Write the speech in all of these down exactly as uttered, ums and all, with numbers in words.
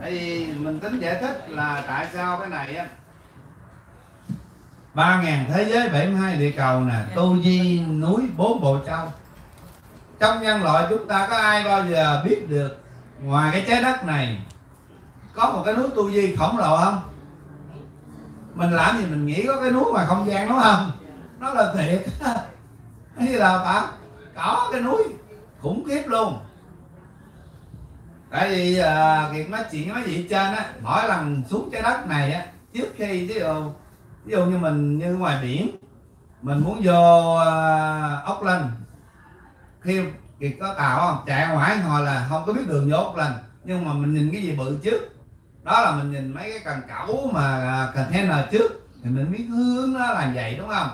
Tại vì mình tính giải thích là tại sao cái này á, ba ngàn thế giới bảy mươi hai địa cầu nè, tu di núi bốn bộ châu. Trong nhân loại chúng ta có ai bao giờ biết được ngoài cái trái đất này có một cái núi tu di khổng lồ không? Mình làm gì mình nghĩ có cái núi mà không gian đúng không? Nó là thiệt. Như là bạn có cái núi khủng khiếp luôn. Tại vì uh, Kiệt nói chuyện nói gì trên á, mỗi lần xuống trái đất này á, trước khi ví dụ, ví dụ như mình như ngoài biển mình muốn vô uh, Ốc Linh, khi Kiệt có tàu không chạy ngoài hồi là không có biết đường vô Ốc Linh, nhưng mà mình nhìn cái gì bự trước, đó là mình nhìn mấy cái cần cẩu mà container trước thì mình biết hướng nó là vậy đúng không?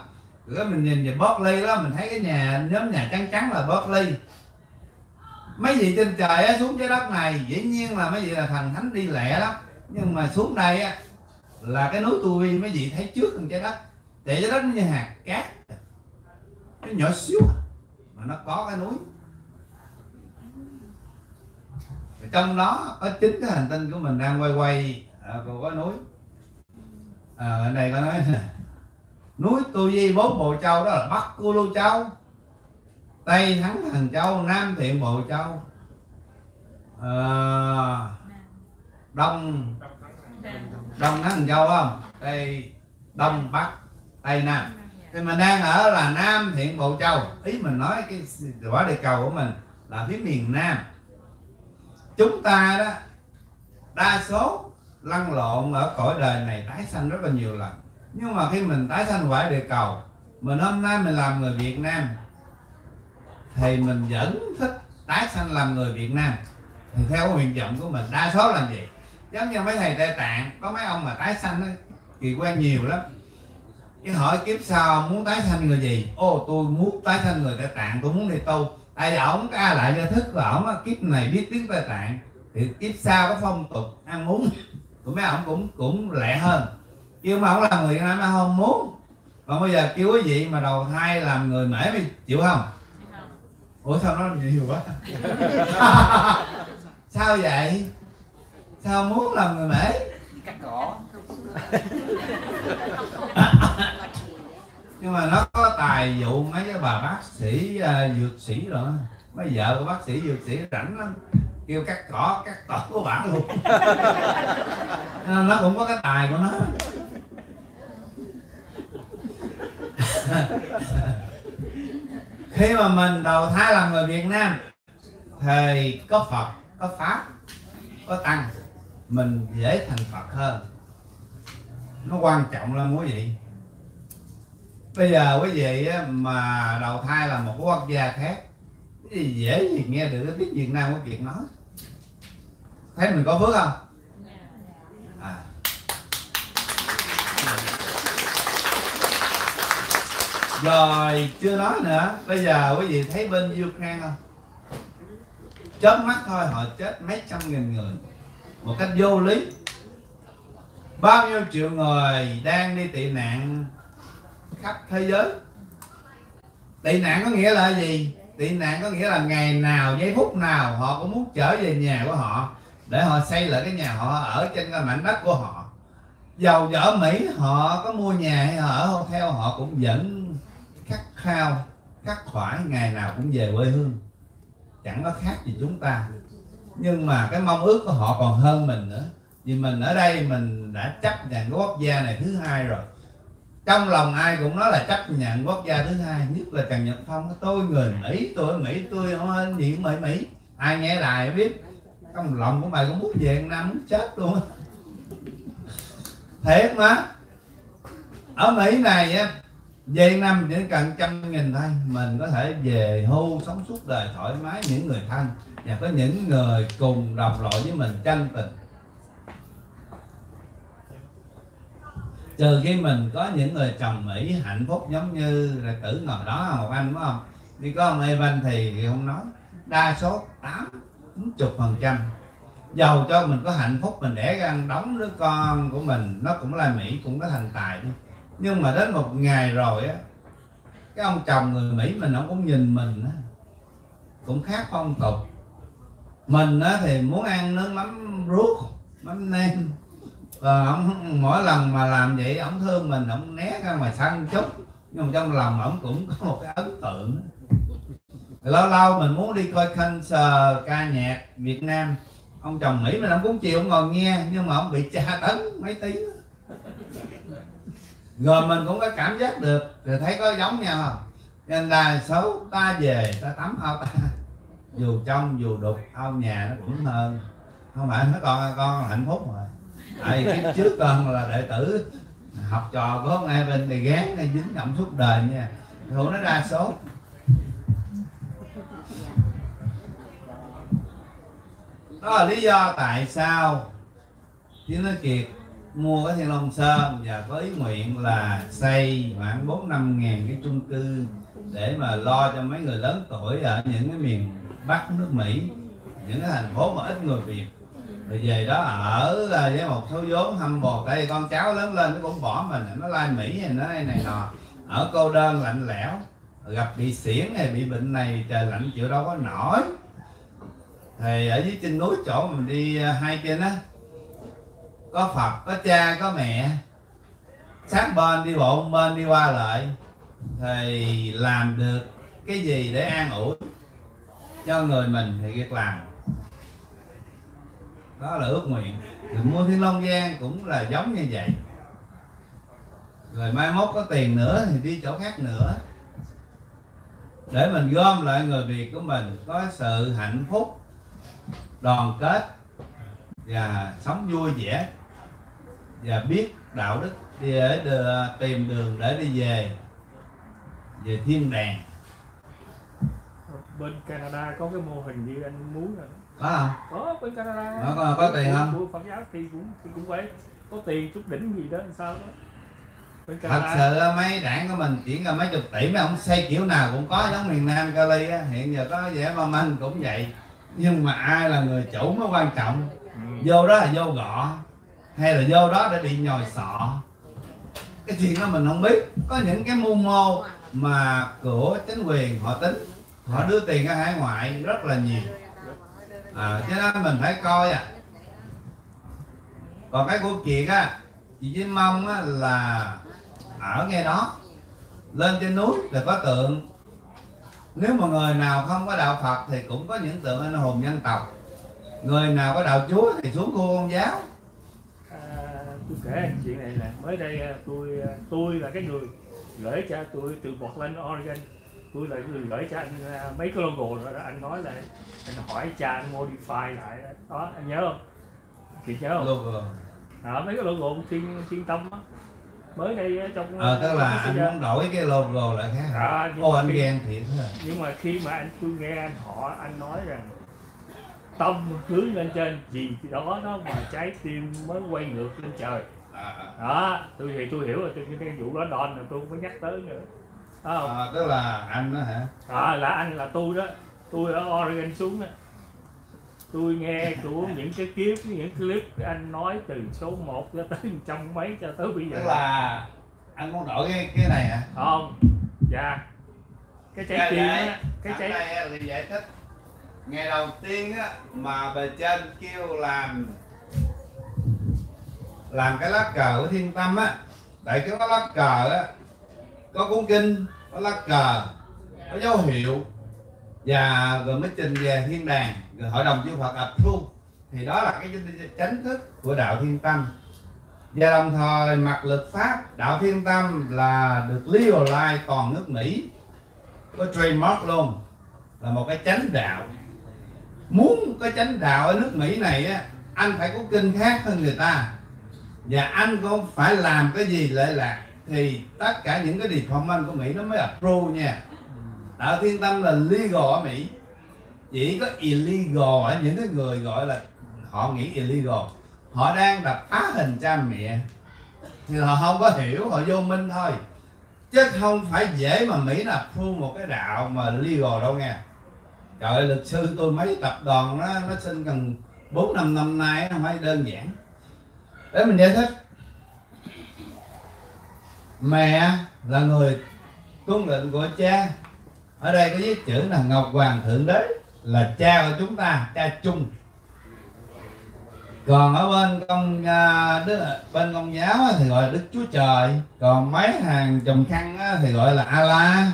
Rồi mình nhìn về Berkeley đó, mình thấy cái nhà nhóm nhà trắng trắng là Berkeley. Mấy vị trên trời á, xuống trái đất này dĩ nhiên là mấy vị là thần thánh đi lẹ lắm, nhưng mà xuống đây á, là cái núi tu vi mấy vị thấy trước trên trái đất, để trái đất như hạt cát, cái nhỏ xíu mà nó có cái núi. Và trong đó có chính cái hành tinh của mình đang quay quay à, còn có núi. Ở à, đây có nói núi tu di bốn bộ châu, đó là Bắc Cư Lô Châu, Tây Thắng Thần Châu, Nam Thiện Bộ Châu, à, Đông Đông Thắng Châu không? Tây Đông Bắc Tây Nam. Thì mình đang ở là Nam Thiện Bộ Châu. Ý mình nói cái quả địa cầu của mình là phía miền Nam. Chúng ta đó đa số lăn lộn ở cõi đời này, tái sanh rất là nhiều lần. Nhưng mà khi mình tái sanh quả địa cầu, mình hôm nay mình làm người Việt Nam, thì mình vẫn thích tái sanh làm người Việt Nam. Thì theo nguyện vọng của mình đa số làm gì? Giống như mấy thầy Tây Tạng, có mấy ông mà tái sanh đó, kỳ quan nhiều lắm. Cái hỏi kiếp sau muốn tái sanh người gì? Ô tôi muốn tái sanh người Tây Tạng, tôi muốn đi tu. Tại vì ổng ca lại do thức là ổng kiếp này biết tiếng Tây Tạng, thì kiếp sau có phong tục ăn uống của mấy ổng cũng cũng lẹ hơn. Chứ mà ổng làm người Nam không muốn. Còn bây giờ kêu quý vị mà đầu thai làm người Mễ mình chịu không? Ủa sao nó nhiều quá? Sao vậy? Sao muốn làm người Mễ? Cắt cỏ. Nhưng mà nó có tài vụ mấy cái bà bác sĩ uh, dược sĩ rồi, mấy vợ của bác sĩ dược sĩ rảnh lắm, kêu cắt cỏ cắt cỏ của bạn luôn. Nó cũng có cái tài của nó. Khi mà mình đầu thai là người Việt Nam thì có Phật, có Pháp, có Tăng, mình dễ thành Phật hơn. Nó quan trọng lắm quý vị. Bây giờ quý vị mà đầu thai là một quốc gia khác thì dễ gì nghe được cái tiếng Việt Nam của Kiệt nói. Thấy mình có phước không? À. Rồi chưa nói nữa, bây giờ quý vị thấy bên Ukraine không? Chớp mắt thôi họ chết mấy trăm nghìn người một cách vô lý. Bao nhiêu triệu người đang đi tị nạn khắp thế giới. Tị nạn có nghĩa là gì? Tị nạn có nghĩa là ngày nào, giây phút nào họ cũng muốn trở về nhà của họ để họ xây lại cái nhà họ ở trên cái mảnh đất của họ. Dầu ở Mỹ họ có mua nhà hay họ ở hotel họ cũng vẫn khát khao, khát khoải ngày nào cũng về quê hương. Chẳng có khác gì chúng ta. Nhưng mà cái mong ước của họ còn hơn mình nữa. Vì mình ở đây mình đã chấp nhận cái quốc gia này thứ hai rồi. Trong lòng ai cũng nói là chấp nhận quốc gia thứ hai, nhất là Trần Nhật Phong, tôi người Mỹ, tôi ở Mỹ, tôi không gì cũng ở Mỹ. Ai nghe đài biết, trong lòng của mày cũng muốn về Nam muốn chết luôn. Thiệt mà. Ở Mỹ này á, về Nam chỉ cần trăm nghìn thôi, mình có thể về hưu sống suốt đời thoải mái những người thân và có những người cùng đồng loại với mình chân tình. Trừ khi mình có những người chồng Mỹ hạnh phúc giống như là tử ngồi đó một anh đúng không? Đi có ông Evan thì không nói. Đa số tám mươi phần trăm. Dầu cho mình có hạnh phúc mình đẻ ra đóng đứa con của mình, nó cũng là Mỹ, cũng có thành tài. Nhưng mà đến một ngày rồi á, cái ông chồng người Mỹ mình ông cũng nhìn mình á, cũng khác phong tục. Mình á thì muốn ăn nước mắm ruốc, bánh nem. Và ông mỗi lần mà làm vậy ông thương mình, ông né ra mà săn chút, nhưng mà trong lòng ông cũng có một cái ấn tượng. Lâu lâu mình muốn đi coi concert ca nhạc Việt Nam, ông chồng Mỹ mình ông cũng chịu, ông ngồi nghe, nhưng mà ông bị tra tấn mấy tiếng. Rồi mình cũng có cảm giác được, rồi thấy có giống nhau không? Nên là xấu ta về ta tắm ao ta, dù trong dù đục ao nhà nó cũng hơn. Không phải nói con con hạnh phúc rồi. Tại cái trước con là đệ tử học trò của ông Ai Bình thì gán này dính động suốt đời nha, rồi nó ra sốt. Đó là lý do tại sao Thiên Tuấn Kiệt mua cái Thiên Long Sơn và có ý nguyện là xây khoảng bốn năm ngàn cái chung cư để mà lo cho mấy người lớn tuổi ở những cái miền Bắc nước Mỹ, những cái thành phố mà ít người Việt. Rồi về đó ở với một số vốn hâm bồ, tại vì con cháu lớn lên nó cũng bỏ mình, nó lai Mỹ này nó này, này nọ, ở cô đơn lạnh lẽo, gặp bị xiển này bị bệnh này trời lạnh chịu đâu có nổi. Thì ở dưới trên núi chỗ mình đi hai trên á, có Phật, có cha, có mẹ, sát bên đi bộ bên đi qua lại, thì làm được cái gì để an ủi cho người mình thì việc làm. Đó là ước nguyện. Thì mua Thiên Long Giang cũng là giống như vậy. Rồi mai mốt có tiền nữa thì đi chỗ khác nữa, để mình gom lại người Việt của mình có sự hạnh phúc, đoàn kết và sống vui vẻ, và biết đạo đức để tìm đường để đi về về thiên đàng. Bên Canada có cái mô hình như anh muốn rồi. Có hả? Có, bên Canada. Đó, có, có tiền không? Của Phật giáo thì cũng thì cũng vậy. Có tiền chút đỉnh gì đó làm sao đó. Bên Canada. Thật sự mấy đảng của mình chuyển ra mấy chục tỷ mà ông xây kiểu nào cũng có, giống miền Nam Cali á, hiện giờ có vẻ mà mình cũng vậy. Nhưng mà ai là người chủ mới quan trọng. Vô đó là vô gọ, hay là vô đó để bị nhồi sọ, cái chuyện đó mình không biết. Có những cái mưu mô mà của chính quyền họ tính, họ đưa tiền ra hải ngoại rất là nhiều. À, cho nên mình phải coi à. Còn cái của Kiệt á, chị chỉ mong á, là ở ngay đó, lên trên núi là có tượng. Nếu mà người nào không có đạo Phật thì cũng có những tượng anh hùng dân tộc. Người nào có đạo Chúa thì xuống cô con giáo. À, tôi kể chuyện này là mới đây tôi tôi là cái người gửi cho tôi từ Portland, Oregon. Tôi là người gửi cho anh mấy cái logo rồi đó, anh nói là anh hỏi cha anh modify lại đó, anh nhớ không? Chị nhớ không? Logo. À, mấy cái logo của Thiên, Thiên Tâm á. Mới đây trong ờ à, tức là anh muốn đổi cái logo lại khác. À, ô anh khi, ghen thiệt thôi. Nhưng mà khi mà anh tôi nghe anh họ anh nói rằng tâm hướng lên trên gì đó nó mà trái tim mới quay ngược lên trời. Đó, tôi thì tôi hiểu rồi, tôi cái vụ đó đòn là tôi không có nhắc tới nữa. À, tức là anh đó hả? À, là anh là tôi đó, tôi ở Oregon xuống đó. Tôi nghe của những cái clip, những clip anh nói từ số một cho tới trăm mấy cho tới bây giờ. Tức là anh muốn đổi cái, cái này hả? Không, dạ. Cái trái tim á, cái trái này thì giải thích. Ngày đầu tiên á, mà bề trên kêu làm làm cái lá cờ của Thiên Tâm á, tại cái lá cờ á có cuốn kinh, có lá cờ, có dấu hiệu, và rồi mới trình về thiên đàng, rồi hội đồng chư Phật approve. Thì đó là cái chánh thức của đạo Thiên Tâm. Và đồng thời mặt lực pháp đạo Thiên Tâm là được legalize toàn nước Mỹ, có trademark luôn, là một cái chánh đạo. Muốn có chánh đạo ở nước Mỹ này á, anh phải có kinh khác hơn người ta, và anh cũng phải làm cái gì lệ lạc thì tất cả những cái department của Mỹ nó mới approve nha. Đạo Thiên Tâm là legal ở Mỹ, chỉ có illegal ở những cái người gọi là họ nghĩ illegal, họ đang đập phá hình cha mẹ thì họ không có hiểu, họ vô minh thôi, chứ không phải dễ mà Mỹ là approve một cái đạo mà legal đâu nghe. Trời ơi, luật sư tôi mấy tập đoàn nó nó xin gần bốn năm năm nay không phải đơn giản. Để mình giải thích, mẹ là người tuân lệnh của cha. Ở đây có viết chữ là Ngọc Hoàng Thượng Đế, là cha của chúng ta, cha chung. Còn ở bên công đức, bên công giáo thì gọi là Đức Chúa Trời, còn mấy hàng chùm khăn thì gọi là Allah,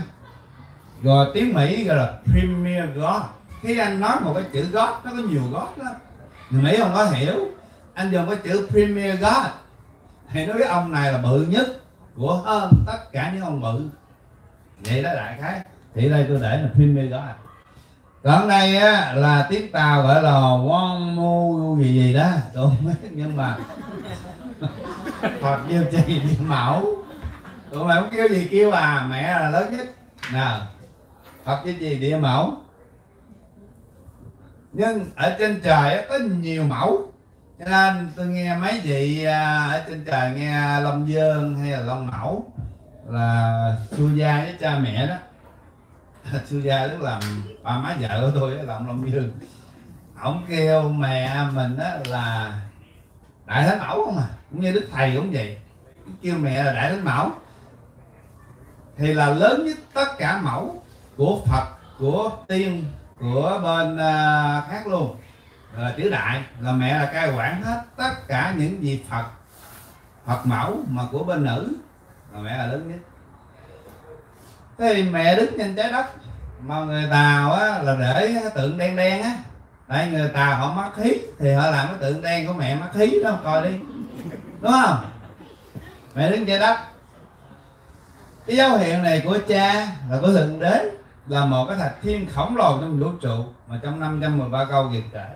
rồi tiếng Mỹ gọi là Premier God. Khi anh nói một cái chữ God, nó có nhiều God lắm, người Mỹ không có hiểu. Anh dùng cái chữ Premier God thì nói cái ông này là bự nhất của hơn tất cả những ông bự, vậy đó đại khái. Thì đây tôi để là Premier God. Còn đây á, là tiếng Tàu gọi là Wong Mu gì gì đó, đúng, nhưng mà hoặc kêu chi mẫu, tụi mày không kêu gì kêu à, mẹ là lớn nhất nào, hoặc cái gì địa mẫu. Nhưng ở trên trời á, có nhiều mẫu, cho nên tôi nghe mấy vị ở trên trời nghe Long Dương hay là Long Mẫu là xua gia với cha mẹ đó. Sư gia lúc làm ba má vợ của tôi là ông Long Dương, ổng kêu mẹ mình á là Đại Thánh Mẫu không à, cũng như Đức Thầy cũng vậy, kêu mẹ là Đại Thánh Mẫu thì là lớn nhất tất cả mẫu của Phật, của tiên, của bên uh, khác luôn. Rồi chữ Đại là mẹ là cai quản hết tất cả những vị Phật, Phật mẫu mà của bên nữ là mẹ là lớn nhất. Thế thì mẹ đứng trên trái đất mà người Tàu á, là để tượng đen đen á, tại người Tàu họ mắc khí thì họ làm cái tượng đen của mẹ mắc khí đó, coi đi, đúng không? Mẹ đứng trái đất, cái dấu hiệu này của cha là của Thượng Đế, là một cái thạch thiên khổng lồ trong vũ trụ mà trong năm trăm mười ba câu Việt kể.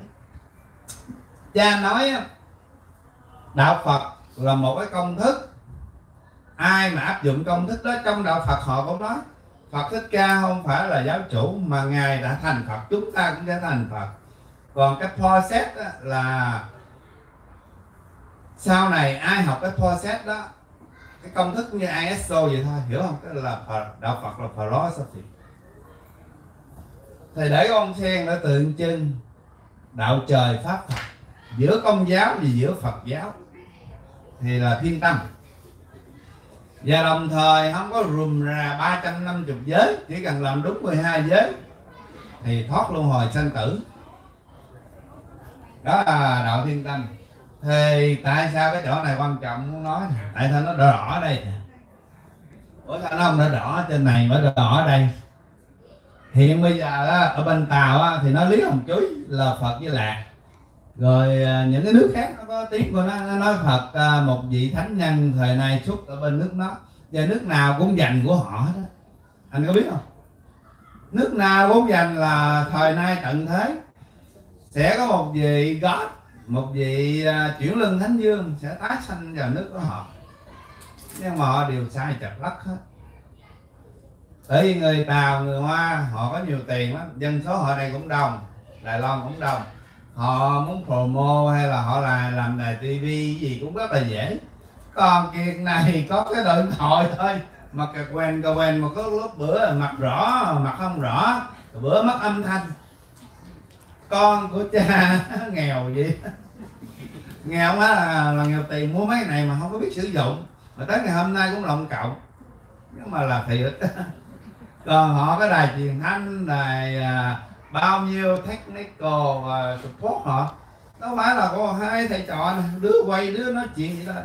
Cha nói đạo Phật là một cái công thức, ai mà áp dụng công thức đó trong đạo Phật, họ cũng nói Phật Thích Ca không phải là giáo chủ mà Ngài đã thành Phật, chúng ta cũng đã thành Phật. Còn cái process là sau này ai học cái process đó, cái công thức như i ét o vậy thôi, hiểu không? Cái là đạo Phật là philosophy. Thì để con sen đã tượng trưng đạo trời Pháp Phật, giữa công giáo và giữa Phật giáo thì là Thiên Tâm. Và đồng thời không có rùm ra ba trăm năm mươi giới, chỉ cần làm đúng mười hai giới thì thoát luân hồi sanh tử. Đó là đạo Thiên Tâm. Thì tại sao cái chỗ này quan trọng muốn nói? Tại sao nó đỏ ở đây? Ủa sao nó không đã đỏ trên này mà đỏ ở đây? Hiện bây giờ ở bên Tàu thì nó Lý Hồng Chuối là Phật với Lạc. Rồi những cái nước khác nó có tiếng của nó, nó nói Phật một vị thánh nhân thời nay xuất ở bên nước nó, và nước nào cũng dành của họ hết đó. Anh có biết không? Nước nào cũng dành là thời nay tận thế sẽ có một vị God, một vị chuyển lưng thánh dương sẽ tái sanh vào nước của họ, nhưng mà họ đều sai chặt lắc hết. Bởi vì người Tàu, người Hoa họ có nhiều tiền lắm, dân số họ đây cũng đông, Đài Loan cũng đông. Họ muốn promo hay là họ là làm đài tivi gì cũng rất là dễ. Còn Kiệt này có cái điện thoại thôi mà cà quen cà quen mà có lớp bữa mặt rõ mặt không rõ, bữa mất âm thanh. Con của cha nghèo vậy, nghèo quá là, là nghèo tiền mua mấy này mà không có biết sử dụng, mà tới ngày hôm nay cũng lộn cậu, nhưng mà là thiệt. Còn họ cái đài truyền thanh, đài bao nhiêu technical và support họ, nó phải là có hai thầy trò này, đứa quay đứa nói chuyện vậy thôi.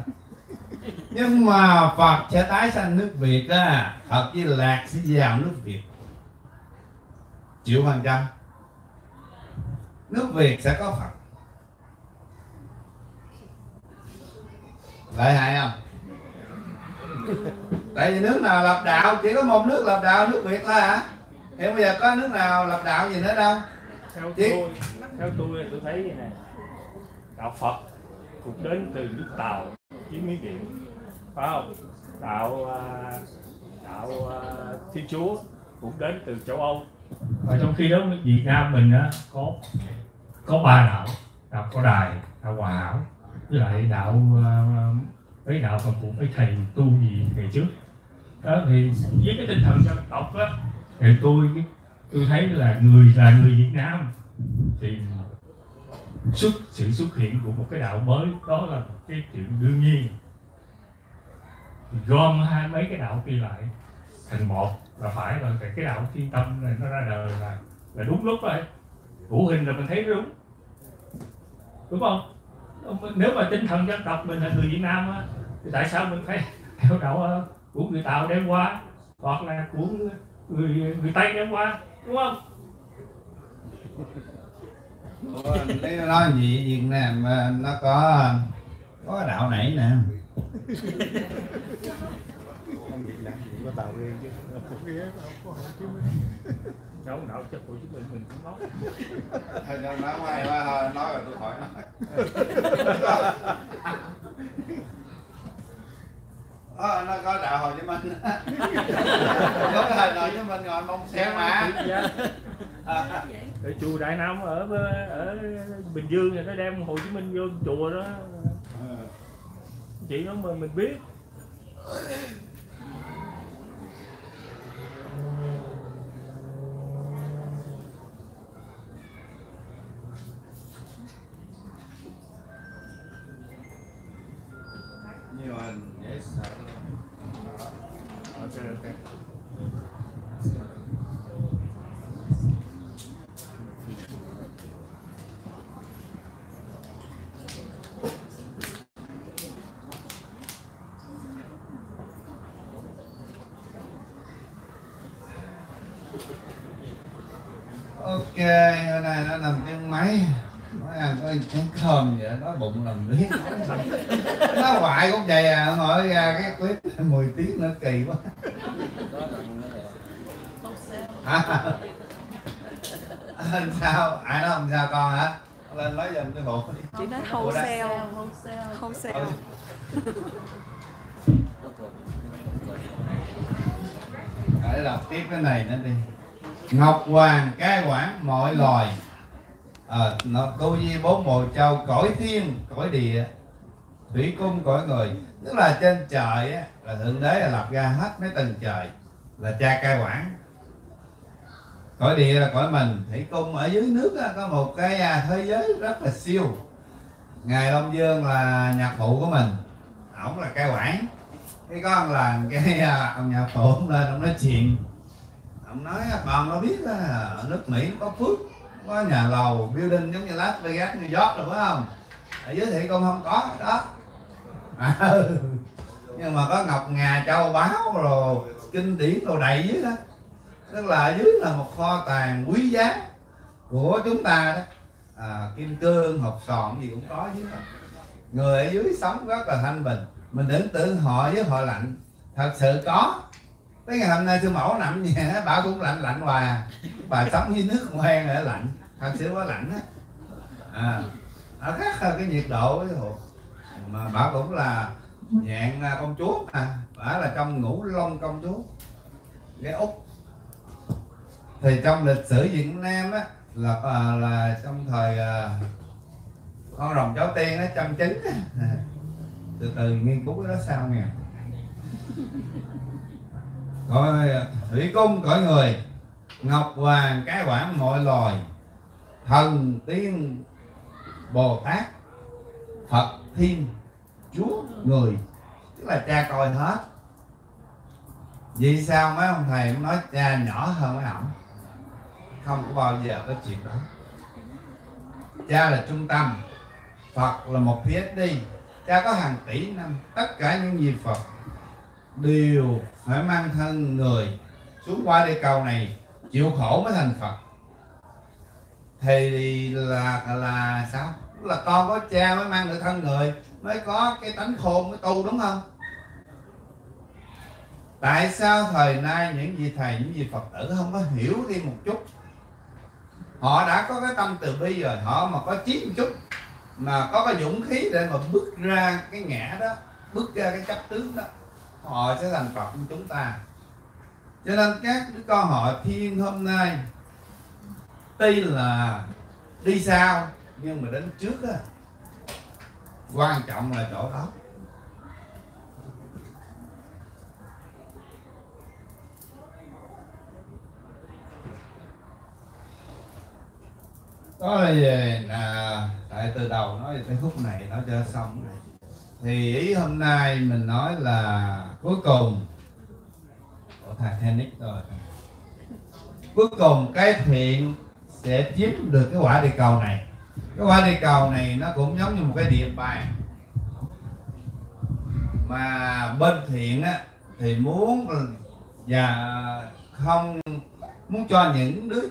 Nhưng mà Phật sẽ tái sanh nước Việt á, Phật với Lạc sẽ vào nước Việt triệu phần trăm. Nước Việt sẽ có Phật, lợi hại không? Tại vì nước nào lập đạo chỉ có một nước lập đạo, nước Việt thôi hả? Hiện bây giờ có nước nào lập đạo gì nữa đâu? Theo Chứ? tôi, theo tôi tôi thấy vậy nè, đạo Phật cũng đến từ nước Tàu chiếm Miến Điện, phải không? Đạo đạo Thiên Chúa cũng đến từ châu Âu. Và trong khi đó nước Việt Nam mình á có có ba đạo, đạo Có Đài, đạo Hòa Hảo, với lại đạo mấy đạo còn cũng mấy thầy tu gì ngày trước. Đó thì với cái tinh thần dân tộc á, thì tôi tôi thấy là người là người Việt Nam thì xuất sự xuất hiện của một cái đạo mới đó là một cái chuyện đương nhiên. Gom hai mấy cái đạo kia lại thành một là phải rồi. Cái đạo Thiên Tâm này nó ra đời là là đúng lúc rồi, hữu hình là mình thấy đúng, đúng không? Nếu mà tinh thần dân tộc mình là người Việt Nam á, thì tại sao mình phải theo đạo của người Tàu đem qua, hoặc là của người người Tây đem qua, đúng không? Nếu nói gì Việt Nam nó có có đạo nãy nè. Đâu đạo cho của chúng mình mình cũng nói. Thôi nói ngoài quá, nói rồi tôi khỏi nói. Ờ, nó có đạo Hồ Chí Minh. Đúng rồi, Hồ Chí Minh ngồi mông xe mà. Để chùa Đại Nam ở ở Bình Dương thì nó đem Hồ Chí Minh vô chùa đó. Chị nó mình mình biết. Nhiều anh yes. Okay, okay. Ok, hôm nay nó nằm trên máy. Nó ăn có chén cơm vậy, nó bụng làm liếc. Nó hoại cũng vậy à, hỏi ra cái clip mười tiếng nữa kỳ quá. Hả? Làm sao? Ai nói làm sao con hả? Lên nói giùm cái bộ. Chị nói wholesale, wholesale, wholesale. Để đọc tiếp cái này nữa đi. Ngọc hoàng cai quản mọi loài, à, cô Di bốn mùa châu, cõi thiên cõi địa, thủy cung cõi người. Tức là trên trời á, là thượng đế là lập ra hết mấy tầng trời, là cha cai quản. Cõi địa là cõi mình, thủy cung ở dưới nước á, có một cái thế giới rất là siêu. Ngài Long Dương là nhạc phụ của mình, ổng là cai quản. Cái con là cái ông nhạc phụ ông lên ông nói chuyện. Ông nói còn nó biết đó, ở nước Mỹ có phước, có nhà lầu, building giống như Las Vegas, New York rồi phải không? Ở dưới thị con không có đó. À, nhưng mà có ngọc ngà châu báu rồi kinh điển đồ đầy dưới đó. Tức là ở dưới là một kho tàng quý giá của chúng ta đó. À, kim cương, hộp sọn gì cũng có dưới đó. Người ở dưới sống rất là thanh bình. Mình tưởng tượng họ với họ lạnh, thật sự có. Tới ngày hôm nay sư mẫu nằm nhà bà cũng lạnh lạnh hoài, bà sống với nước quen ở lạnh, thật sự quá lạnh á, à, nó khác hơn cái nhiệt độ cái thuộc, mà bà cũng là dạng công chúa mà, bà là trong Ngũ Long công chúa, cái Úc. Thì trong lịch sử Việt Nam á là là trong thời con rồng cháu tiên nó chăm chính, từ từ nghiên cứu cái đó sao nghe. Cõi thủy cung cõi người, ngọc hoàng cai quản mọi loài, thần tiên Bồ Tát, Phật thiên chúa người, tức là cha coi hết. Vì sao mấy ông thầy cũng nói cha nhỏ hơn mấy ổng? Không có bao giờ có chuyện đó. Cha là trung tâm, Phật là một phía đi. Cha có hàng tỷ năm, tất cả những gì Phật đều phải mang thân người xuống qua địa cầu này chịu khổ mới thành Phật. Thì là là sao? Là con có cha mới mang được thân người, mới có cái tánh khôn mới tu, đúng không? Tại sao thời nay những vị thầy, những vị Phật tử không có hiểu đi một chút? Họ đã có cái tâm từ bi rồi, họ mà có chí một chút, mà có cái dũng khí để mà bước ra cái ngã đó, bước ra cái chấp tướng đó, họ sẽ thành Phật như chúng ta. Cho nên các đứa con họ Thiên hôm nay tuy là đi sau nhưng mà đến trước đó. Quan trọng là chỗ đó. Đó là về là tại từ đầu nói về cái khúc này nó cho xong này. Thì ý hôm nay mình nói là cuối cùng của Titanic rồi. Cuối cùng cái thiện sẽ chiếm được cái quả địa cầu này. Cái hoa đi cầu này nó cũng giống như một cái địa bàn, mà bên thiện á, thì muốn và không muốn cho những đứa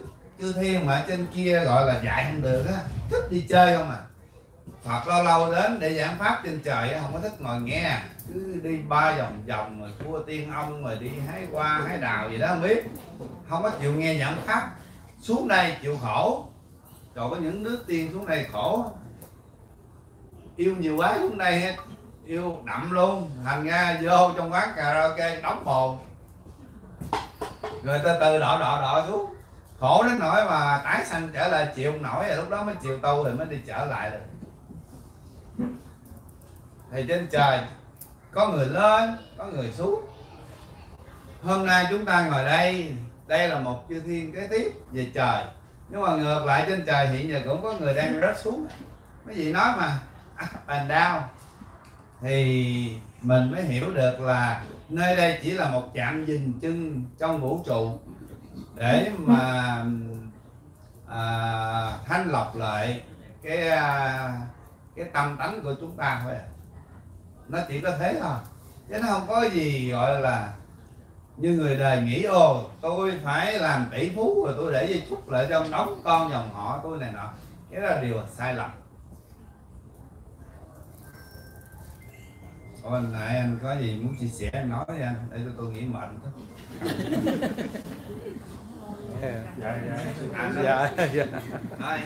chư thiên mà trên kia gọi là dạy không được á, thích đi chơi không à. Phật lâu lâu đến để giảng pháp trên trời không có thích ngồi nghe, cứ đi ba vòng vòng rồi cua tiên ông rồi đi hái hoa hái đào gì đó không biết, không có chịu nghe giảng pháp. Xuống đây chịu khổ, trời có những đứa tiên xuống đây khổ, yêu nhiều quá xuống đây hết, yêu đậm luôn, thành ra vô trong quán karaoke đóng bồn rồi từ từ đọ đọ đọ xuống, khổ đến nỗi mà tái sanh trở lại chịu nổi, rồi lúc đó mới chịu tu thì mới đi trở lại được. Thì trên trời có người lên, có người xuống. Hôm nay chúng ta ngồi đây, đây là một chư thiên kế tiếp về trời. Nhưng mà ngược lại trên trời hiện giờ cũng có người đang rớt xuống. Mấy vị nói mà up and down, thì mình mới hiểu được là nơi đây chỉ là một chạm dừng chân trong vũ trụ, để mà à, thanh lọc lại cái cái tâm tánh của chúng ta thôi. Nó chỉ có thế thôi, chứ nó không có gì gọi là như người đời nghĩ ồ tôi phải làm tỷ phú rồi tôi để di chúc lại cho ông đóng con dòng họ tôi này nọ. Cái đó là điều sai lầm. Còn lại anh có gì muốn chia sẻ anh nói với anh, để cho tôi nghĩ mệnh. Dạ dạ dạ. Nói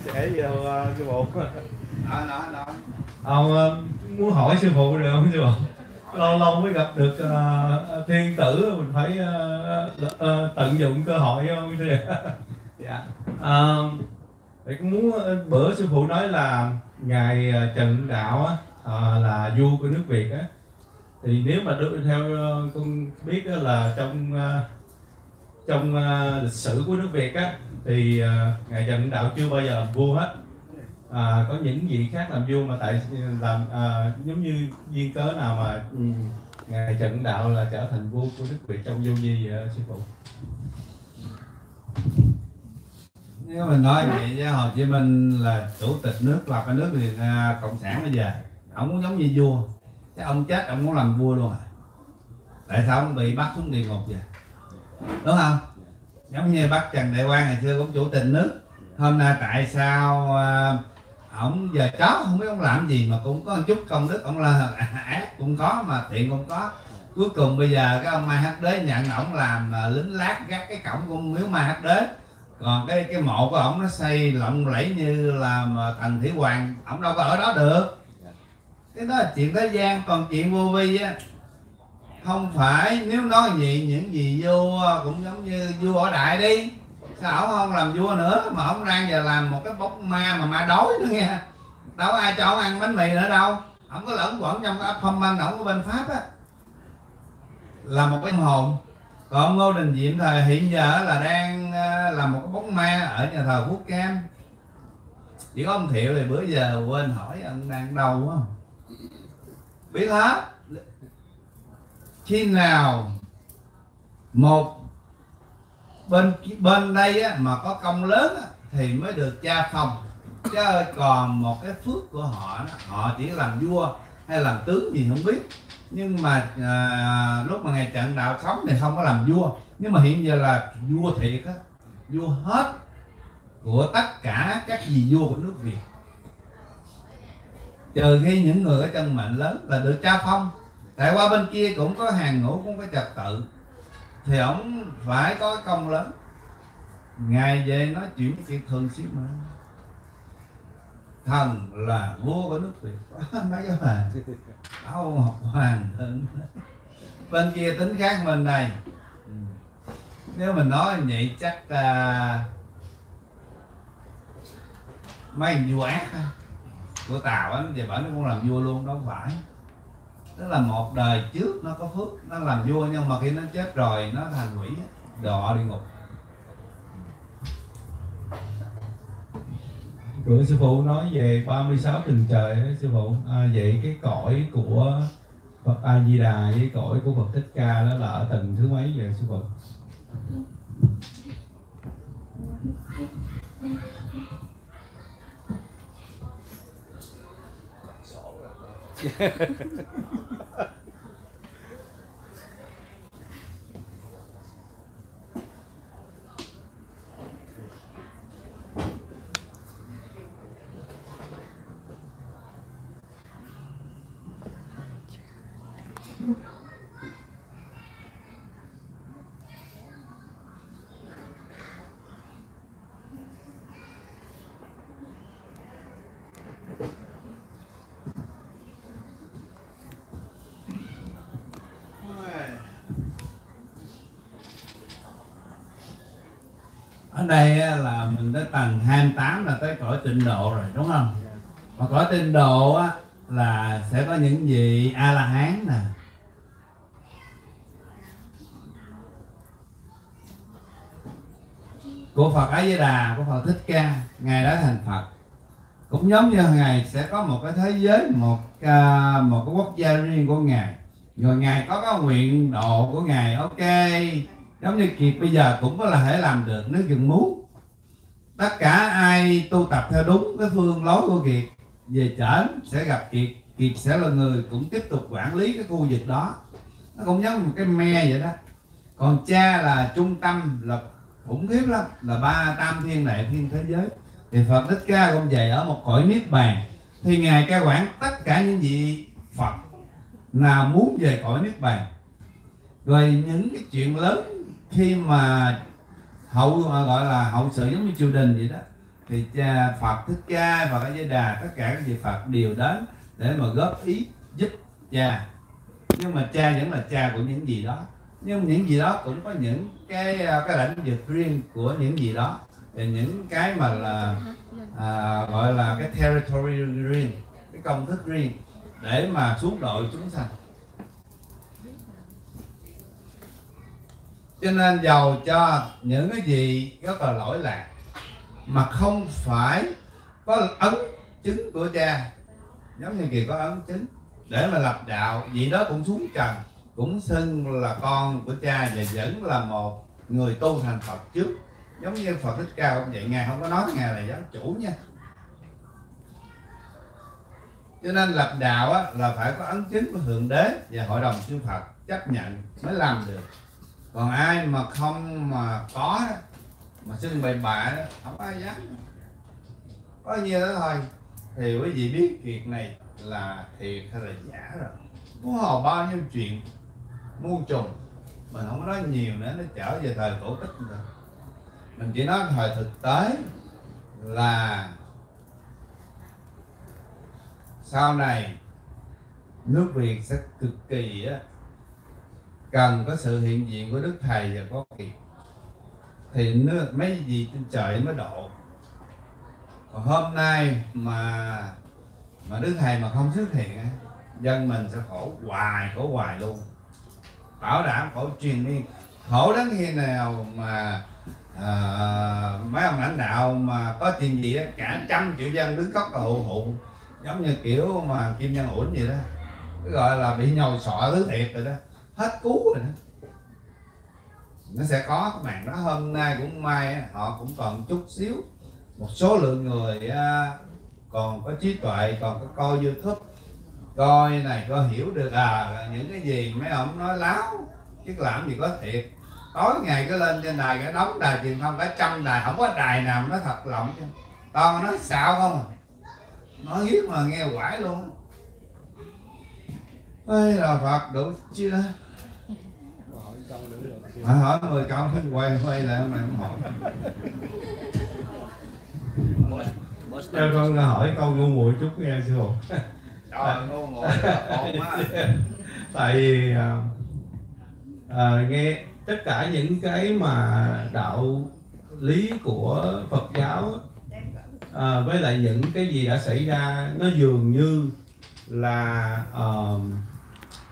sẽ vô sư phụ. Đó, đó, đó. Ông muốn hỏi sư phụ được không sư phụ? Lâu lâu mới gặp được uh, thiên tử, mình phải uh, uh, tận dụng cơ hội không? Dạ. Uh, thì cũng muốn bữa sư phụ nói là ngài Trần Đạo á, uh, là vua của nước Việt á, thì nếu mà được theo uh, con biết á, là trong uh, trong uh, lịch sử của nước Việt á, thì uh, ngài Trần Đạo chưa bao giờ làm vua hết. À, có những vị khác làm vua mà tại làm à, giống như duyên cớ nào mà ừ, ngài Trần Đạo là trở thành vua của nước Việt trong vô vi vậy sư phụ? Nếu mình nói vậy với Hồ Chí Minh là chủ tịch nước lập cái nước Việt Cộng sản bây giờ, ông muốn giống như vua, cái ông chết ông muốn làm vua luôn à? Tại sao ông bị bắt xuống địa ngục vậy? Đúng không? Giống như bác Trần Đại Quang ngày xưa cũng chủ tịch nước, hôm nay tại sao à, ổng giờ chó không biết ông làm gì mà cũng có một chút công đức, ông là ác cũng có mà thiện cũng có. Cuối cùng bây giờ cái ông Mai Hắc Đế nhận ổng làm à, lính lát gác cái cổng của miếu Mai Hắc Đế, còn cái cái mộ của ổng nó xây lộng lẫy như là Tần Thủy Hoàng, ổng đâu có ở đó được. Cái đó là chuyện thế gian, còn chuyện vô vi á không phải. Nếu nói gì những gì vô cũng giống như vua ở đại đi, sao ổng không làm vua nữa mà ổng đang giờ làm một cái bốc ma mà ma đói nữa nghe, đâu có ai cho ổng ăn bánh mì nữa đâu. Ổng có lẫn quẩn trong cái ấp phong ban ổng của bên Pháp á, là một cái hồn. Còn Ngô Đình Diệm thời hiện giờ là đang làm một cái bốc ma ở nhà thờ Phúc Cam. Chỉ có ông Thiệu thì bữa giờ quên hỏi ông đang đâu quá, biết hết. Khi nào một bên bên đây á, mà có công lớn á, thì mới được cha phong, chứ còn một cái phước của họ họ chỉ làm vua hay làm tướng gì không biết. Nhưng mà à, lúc mà ngài Trần Đạo sống thì không có làm vua, nhưng mà hiện giờ là vua thiệt á, vua hết của tất cả các vị vua của nước Việt, trừ khi những người có chân mệnh lớn là được cha phong. Tại qua bên kia cũng có hàng ngũ, cũng có trật tự, thì ổng phải có công lớn. Ngài về nói chuyện chuyện thường xuyên mà thần là vua của nước Việt. Mấy cái mà áo học hoàng hơn bên kia tính khác bên này. Nếu mình nói vậy chắc là mấy vua ác của Tàu á, về bảo nó cũng làm vua luôn, đâu phải. Tức là một đời trước nó có phước, nó làm vua, nhưng mà khi nó chết rồi nó thành quỷ, đọa địa ngục. Rồi sư phụ nói về ba mươi sáu tầng trời, sư phụ à, vậy cái cõi của Phật A Di Đà với cõi của Phật Thích Ca đó là ở tầng thứ mấy vậy sư phụ? Đây là mình tới tầng hai mươi tám là tới cõi tịnh độ rồi, đúng không? Mà cõi tịnh độ á, là sẽ có những vị a la hán nè, của Phật A Di Đà, của Phật Thích Ca, ngài đã thành Phật. Cũng giống như ngài sẽ có một cái thế giới, một một cái quốc gia riêng của ngài, rồi ngài có cái nguyện độ của ngài. Ok, giống như Kiệt bây giờ cũng có là thể làm được nếu dừng muốn. Tất cả ai tu tập theo đúng cái phương lối của Kiệt, về trển sẽ gặp Kiệt, Kiệt sẽ là người cũng tiếp tục quản lý cái khu vực đó. Nó cũng giống một cái me vậy đó. Còn cha là trung tâm, là khủng khiếp lắm, là ba tam thiên đại thiên thế giới. Thì Phật Thích Ca cũng vậy, ở một cõi niết bàn thì ngài cai quản tất cả những vị Phật nào muốn về cõi niết bàn. Rồi những cái chuyện lớn khi mà hậu gọi là hậu sự giống như triều đình vậy đó, thì cha Phật Thích Ca và cái Di Đà, tất cả các vị Phật đều đến để mà góp ý giúp cha. Nhưng mà cha vẫn là cha của những gì đó, nhưng những gì đó cũng có những cái cái lãnh vực riêng của những gì đó, thì những cái mà là à, gọi là cái territory riêng, cái công thức riêng để mà xuống độ chúng sanh. Cho nên giàu cho những cái gì rất là lỗi lạc mà không phải có ấn chứng của cha, giống như Kiệt có ấn chứng để mà lập đạo, vị đó cũng xuống trần, cũng xưng là con của cha và vẫn là một người tu thành Phật trước. Giống như Phật Thích Ca cũng vậy, ngài không có nói ngài là giáo chủ nha. Cho nên lập đạo á, là phải có ấn chứng của Thượng Đế và Hội đồng Chư Phật chấp nhận mới làm được. Còn ai mà không mà có đó, mà xưng bậy bạ đó, không ai dám. Có nhiêu đó thôi thì quý vị biết việc này là thiệt hay là giả rồi. Muốn hồ bao nhiêu chuyện muôn trùng, mình không nói nhiều nữa, nó trở về thời cổ tích rồi. Mình chỉ nói thời thực tế là sau này nước Việt sẽ cực kỳ á, cần có sự hiện diện của Đức Thầy và có Kiệt thì nước mấy gì trên trời mới độ. Còn hôm nay mà mà Đức Thầy mà không xuất hiện, dân mình sẽ khổ hoài, khổ hoài luôn, bảo đảm khổ truyền đi, khổ đến khi nào mà à, mấy ông lãnh đạo mà có chuyện gì đó cả trăm triệu dân đứng cốc là hụ hụ, giống như kiểu mà Kim Nhân Uẩn vậy đó, cái gọi là bị nhồi sọ thứ thiệt rồi đó, hết cứu rồi đó. Nó sẽ có các bạn đó, hôm nay cũng may họ cũng còn chút xíu, một số lượng người còn có trí tuệ, còn có coi YouTube, coi này coi hiểu được à những cái gì mấy ông nói láo chứ làm gì có thiệt. Tối ngày cứ lên trên đài, cái đóng đài truyền thông cả trăm đài, không có đài nào nó thật lòng chứ. Toàn nó xạo không, nói hiếp mà nghe quải luôn. Ê là Phật đủ chi đó. Mà hỏi mười câu quay quay lại mà không hỏi. Cho con hỏi câu ngu muội chút nghe sư phụ. Trời ngu muội tại vì à, à, nghe tất cả những cái mà đạo lý của Phật giáo à, với lại những cái gì đã xảy ra, nó dường như là uh,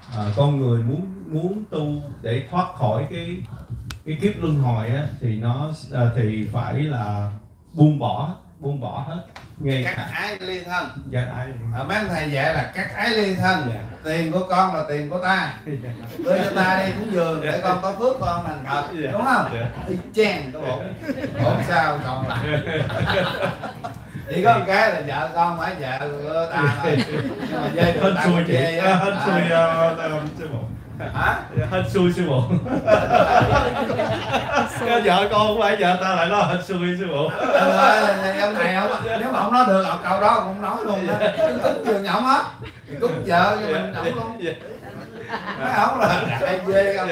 uh, con người muốn muốn tu để thoát khỏi cái cái kiếp luân hồi á, thì nó uh, thì phải là buông bỏ buông bỏ hết. Nghe các hả? Ái ly thân. Dạ, ái. À, mấy ông thầy dạy là các ái ly thân. Dạ. Tiền của con là tiền của ta. Dạ. Đưa cho ta đi cúng dường để con có phước con thành Phật. Dạ. Đúng không? Dạ. Ý chang có ổn. Ổn sao còn lại. Chỉ có một cái là vợ con phải vợ của ta thôi. Nhưng mà dây được tặng dây á. Hên xui sư phụ. Hả? Hên xui sư phụ. Cái vợ con không phải vợ ta lại nói hên xui sư phụ. Ông thầy không, nếu mà không nói được ở câu đó cũng nói luôn đó. Cúng dường ổng á. Cúng vợ cho mình ổng luôn. Nói ổng là đại dê không?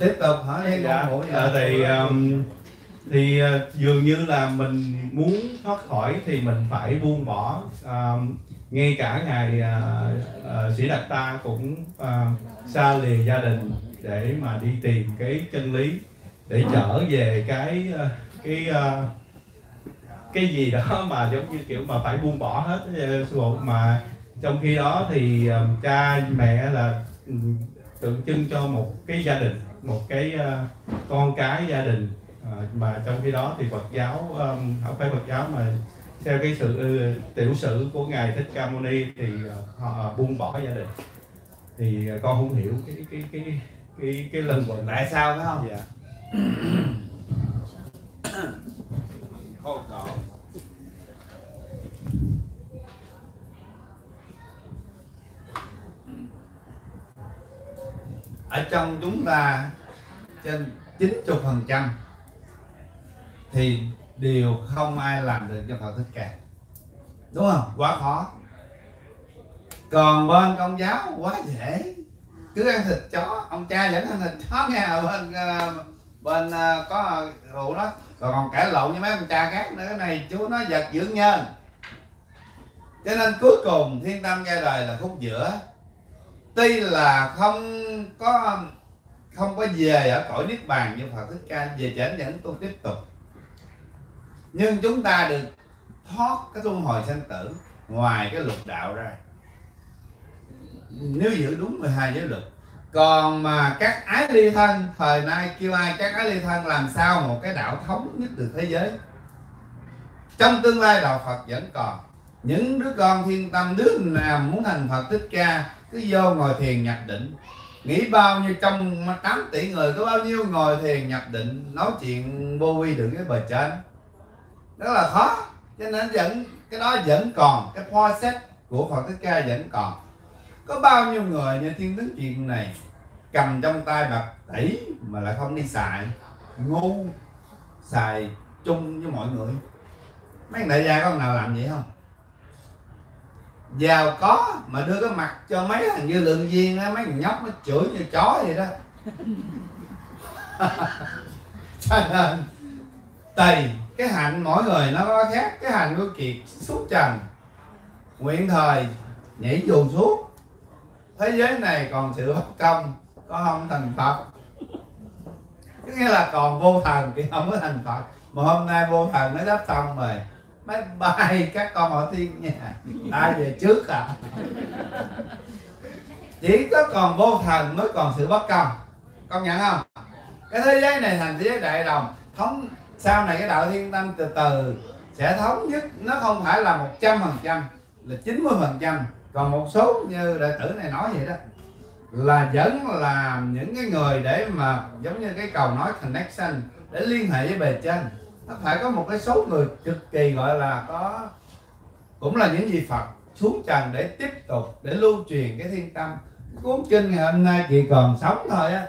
Tiếp tục hả? Dạ. À, thì um, thì uh, dường như là mình muốn thoát khỏi thì mình phải buông bỏ. Uh, ngay cả ngày uh, uh, Sĩ Đạt Ta cũng uh, xa lìa gia đình để mà đi tìm cái chân lý, để trở về cái uh, cái uh, cái gì đó mà giống như kiểu mà phải buông bỏ hết uh, mà trong khi đó thì uh, cha mẹ là tượng trưng cho một cái gia đình, một cái uh, con cái gia đình, uh, mà trong khi đó thì Phật giáo um, không phải Phật giáo mà theo cái sự uh, tiểu sử của ngài Thích Ca Mâu Ni thì uh, họ uh, buông bỏ gia đình. Thì uh, con không hiểu cái cái cái cái cái, cái lần quẩn tại sao phải không? Dạ. Khổ cậu. Ở trong chúng ta trên chín mươi phần trăm thì điều không ai làm được cho Phật Thích Ca, đúng không? Quá khó. Còn bên Công giáo quá dễ, cứ ăn thịt chó. Ông cha vẫn ăn thịt chó nghe, ở bên bên có rượu đó. Còn còn cãi lộn với mấy ông cha khác nữa. Cái này chú nói vật dưỡng nhân. Cho nên cuối cùng Thiên Tâm ra đời là khúc giữa. Tuy là không có không có về ở cõi Niết Bàn như Phật Thích Ca, về chảnh vẫn tu tiếp tục, nhưng chúng ta được thoát cái luân hồi sanh tử ngoài cái luật đạo ra, nếu giữ đúng mười hai giới luật. Còn mà các ái ly thân, thời nay kêu ai các ái ly thân, làm sao một cái đạo thống nhất được thế giới. Trong tương lai đạo Phật vẫn còn những đứa con Thiên Tâm, đứa nào muốn thành Phật Thích Ca cứ vô ngồi thiền nhập định. Nghĩ bao nhiêu trong tám tỷ người có bao nhiêu ngồi thiền nhập định, nói chuyện vô vi đựng cái bờ trên. Đó là khó. Cho nên vẫn cái đó vẫn còn, cái process của Phật Thích Ca vẫn còn. Có bao nhiêu người như Thiên Tuấn Kiệt này cầm trong tay bạc tỷ mà lại không đi xài, ngu xài chung với mọi người. Mấy đại gia có nào làm vậy không? Giàu có mà đưa cái mặt cho mấy thằng dư lượng viên á, mấy thằng nhóc nó chửi như chó vậy đó. Cho nên tùy cái hạnh mỗi người nó có khác. Cái hạnh của Kiệt suốt trần, nguyện thời nhảy dù suốt. Thế giới này còn sự bất công, có không thành Phật. Có nghĩa là còn vô thần thì không có thành Phật. Mà hôm nay vô thần mới đáp xong rồi. Bye bye các con họ Thiên nha. Ai về trước à? Chỉ có còn vô thần mới còn sự bất công. Công nhận không? Cái thế giới này thành thế giới đại đồng thống. Sau này cái đạo Thiên Tâm từ từ sẽ thống nhất. Nó không phải là một trăm phần trăm, là chín mươi phần trăm. Còn một số như đệ tử này nói vậy đó, là vẫn là những cái người để mà giống như cái cầu nói connection, để liên hệ với bề trên. Nó phải có một cái số người cực kỳ gọi là có, cũng là những vị Phật xuống trần để tiếp tục, để lưu truyền cái Thiên Tâm. Cuốn kinh ngày hôm nay chỉ còn sống thôi á,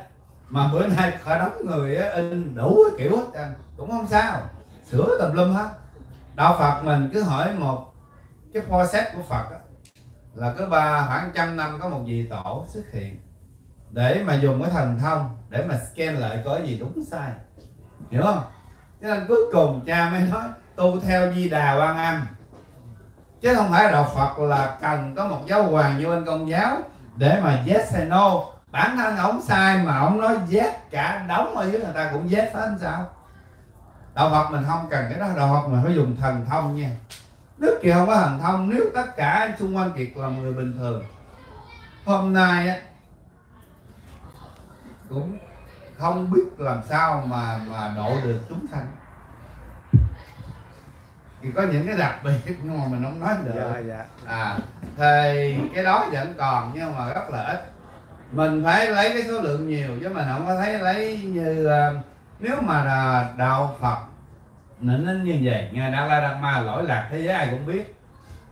mà bữa nay phải đóng người á, in đủ kiểu hết trơn. Cũng không sao, sửa tùm lum hết. Đạo Phật mình cứ hỏi một cái process của Phật á, là cứ ba khoảng trăm năm có một vị tổ xuất hiện, để mà dùng cái thần thông để mà scan lại có gì đúng sai, hiểu không? Cho nên cuối cùng cha mới nói tu theo Di Đà Quan Âm, chứ không phải đạo Phật là cần có một giáo hoàng như bên Công giáo để mà yes hay no. Bản thân ổng sai mà ổng nói yes cả đống ở dưới, người ta cũng yes hết sao? Đạo Phật mình không cần cái đó. Đạo Phật mình phải dùng thần thông nha. Nước Kiệt không có thần thông. Nếu tất cả xung quanh Kiệt là người bình thường, hôm nay á cũng không biết làm sao mà mà độ được chúng sanh. Thì có những cái đặc biệt nhưng mà mình không nói được. Dạ, dạ. À, thì cái đó vẫn còn nhưng mà rất là ít. Mình phải lấy cái số lượng nhiều chứ mình không có thấy lấy như nếu mà là đạo Phật nên như vậy. Ngài Đạt La Đạt Ma lỗi lạc thế giới ai cũng biết,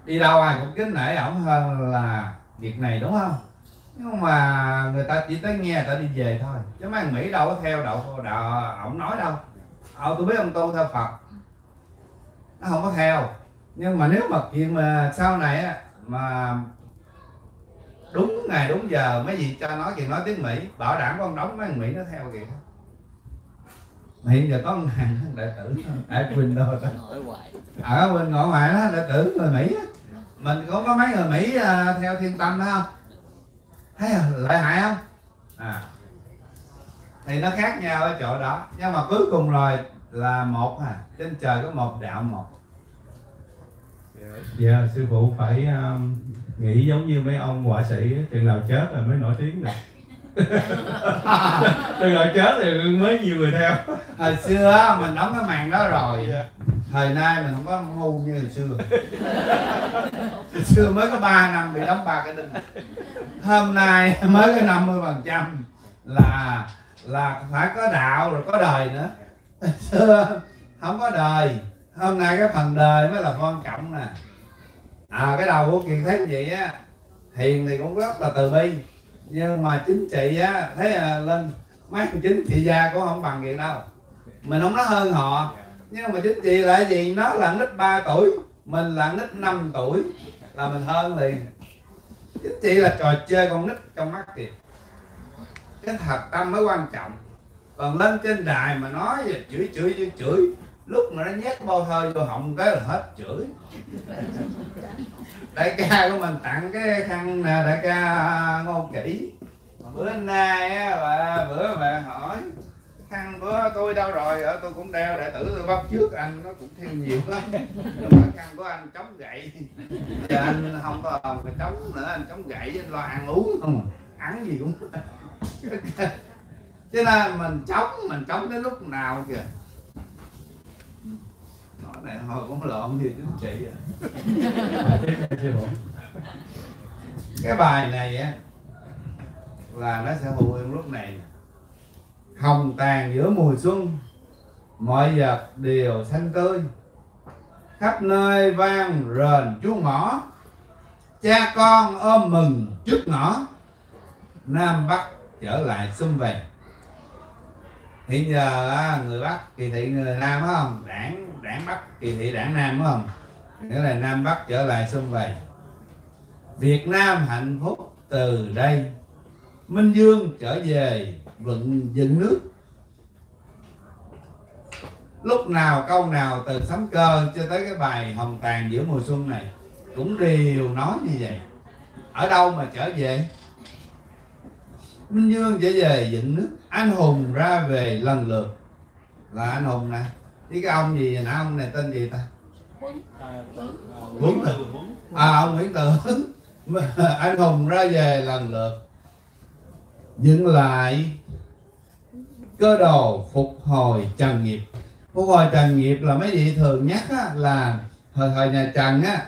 đi đâu ai cũng kính nể ổng hơn là việc này, đúng không? Nhưng mà người ta chỉ tới nghe, người ta đi về thôi, chứ mấy Mỹ đâu có theo đạo đạo ổng nói đâu. Ờ, tôi biết ông tu theo Phật, nó không có theo. Nhưng mà nếu mà chuyện mà sau này á, mà đúng ngày đúng giờ mấy gì cho nói chuyện nói tiếng Mỹ, bảo đảm con đóng mấy Mỹ nó theo kìa. Mà hiện giờ có ông hàng đệ tử ở Windows ở bên ngõ ngoài đó, đệ tử người Mỹ á. Mình cũng có mấy người Mỹ theo Thiên Tâm đó không? Thấy lợi hại không? À, thì nó khác nhau ở chỗ đó. Nhưng mà cuối cùng rồi là một à, trên trời có một đạo một. Dạ, sư phụ phải um, nghĩ giống như mấy ông họa sĩ, chừng nào chết rồi mới nổi tiếng được. Chừng nào chết thì mới nhiều người theo. Hồi xưa mình đóng cái màn đó rồi, thời nay mình không có ngu như hồi xưa. Hồi xưa mới có ba năm bị đóng ba cái đinh, hôm nay mới có năm mươi phần trăm là là phải có đạo rồi có đời nữa. Hồi xưa không có đời, hôm nay cái phần đời mới là quan trọng nè. À, cái đầu của Kiệt thấy vậy á, hiền thì cũng rất là từ bi, nhưng mà chính trị á, thấy à, lên mấy chính trị gia cũng không bằng Kiệt đâu. Mình không nói hơn họ, nhưng mà chính trị là gì, nó là nít ba tuổi, mình là nít năm tuổi là mình hơn liền. Chính trị là trò chơi con nít trong mắt Kiệt. Cái thật tâm mới quan trọng. Còn lên trên đài mà nói và chửi chửi chửi chửi, lúc mà nó nhét bao thơ vô họng cái là hết chửi. Đại ca của mình tặng cái khăn nè, đại ca Ngô Kỹ. Bữa nay á, bữa mà hỏi khăn của tôi đâu rồi, ở tôi cũng đeo, đệ tử tôi bắp trước anh nó cũng thêm nhiều lắm. Nhưng mà khăn của anh chống gậy, giờ anh không có còn chống nữa, anh chống gậy anh lo ăn uống không, ăn gì cũng. Cho nên mình chống, mình chống đến lúc nào kìa. Nói này hồi cũng lộn gì chính trị vậy. Cái bài này á là nó sẽ hữu dụng lúc này. Hồng tàn giữa mùa xuân, mọi vật đều xanh tươi, khắp nơi vang rền chú ngõ, cha con ôm mừng trước ngõ, Nam Bắc trở lại xung về. Hiện giờ người Bắc kỳ thị người Nam phải không? Đảng đảng Bắc kỳ thị đảng Nam phải không? Nghĩa là Nam Bắc trở lại xung vầy. Việt Nam hạnh phúc từ đây, Minh Dương trở về vựng dựng nước. Lúc nào câu nào từ Sấm Cơ cho tới cái bài Hồng Tàn giữa mùa xuân này cũng đều nói như vậy. Ở đâu mà trở về? Minh Dương trở về dựng nước, anh hùng ra về lần lượt. Là anh hùng nè, chứ cái ông gì nè, ông này tên gì ta? Huấn Tượng. À, ông Nguyễn Tượng. Anh hùng ra về lần lượt, dựng lại cơ đồ phục hồi trần nghiệp. Phục hồi trần nghiệp là mấy vị thường nhắc á, là thời thời nhà Trần á,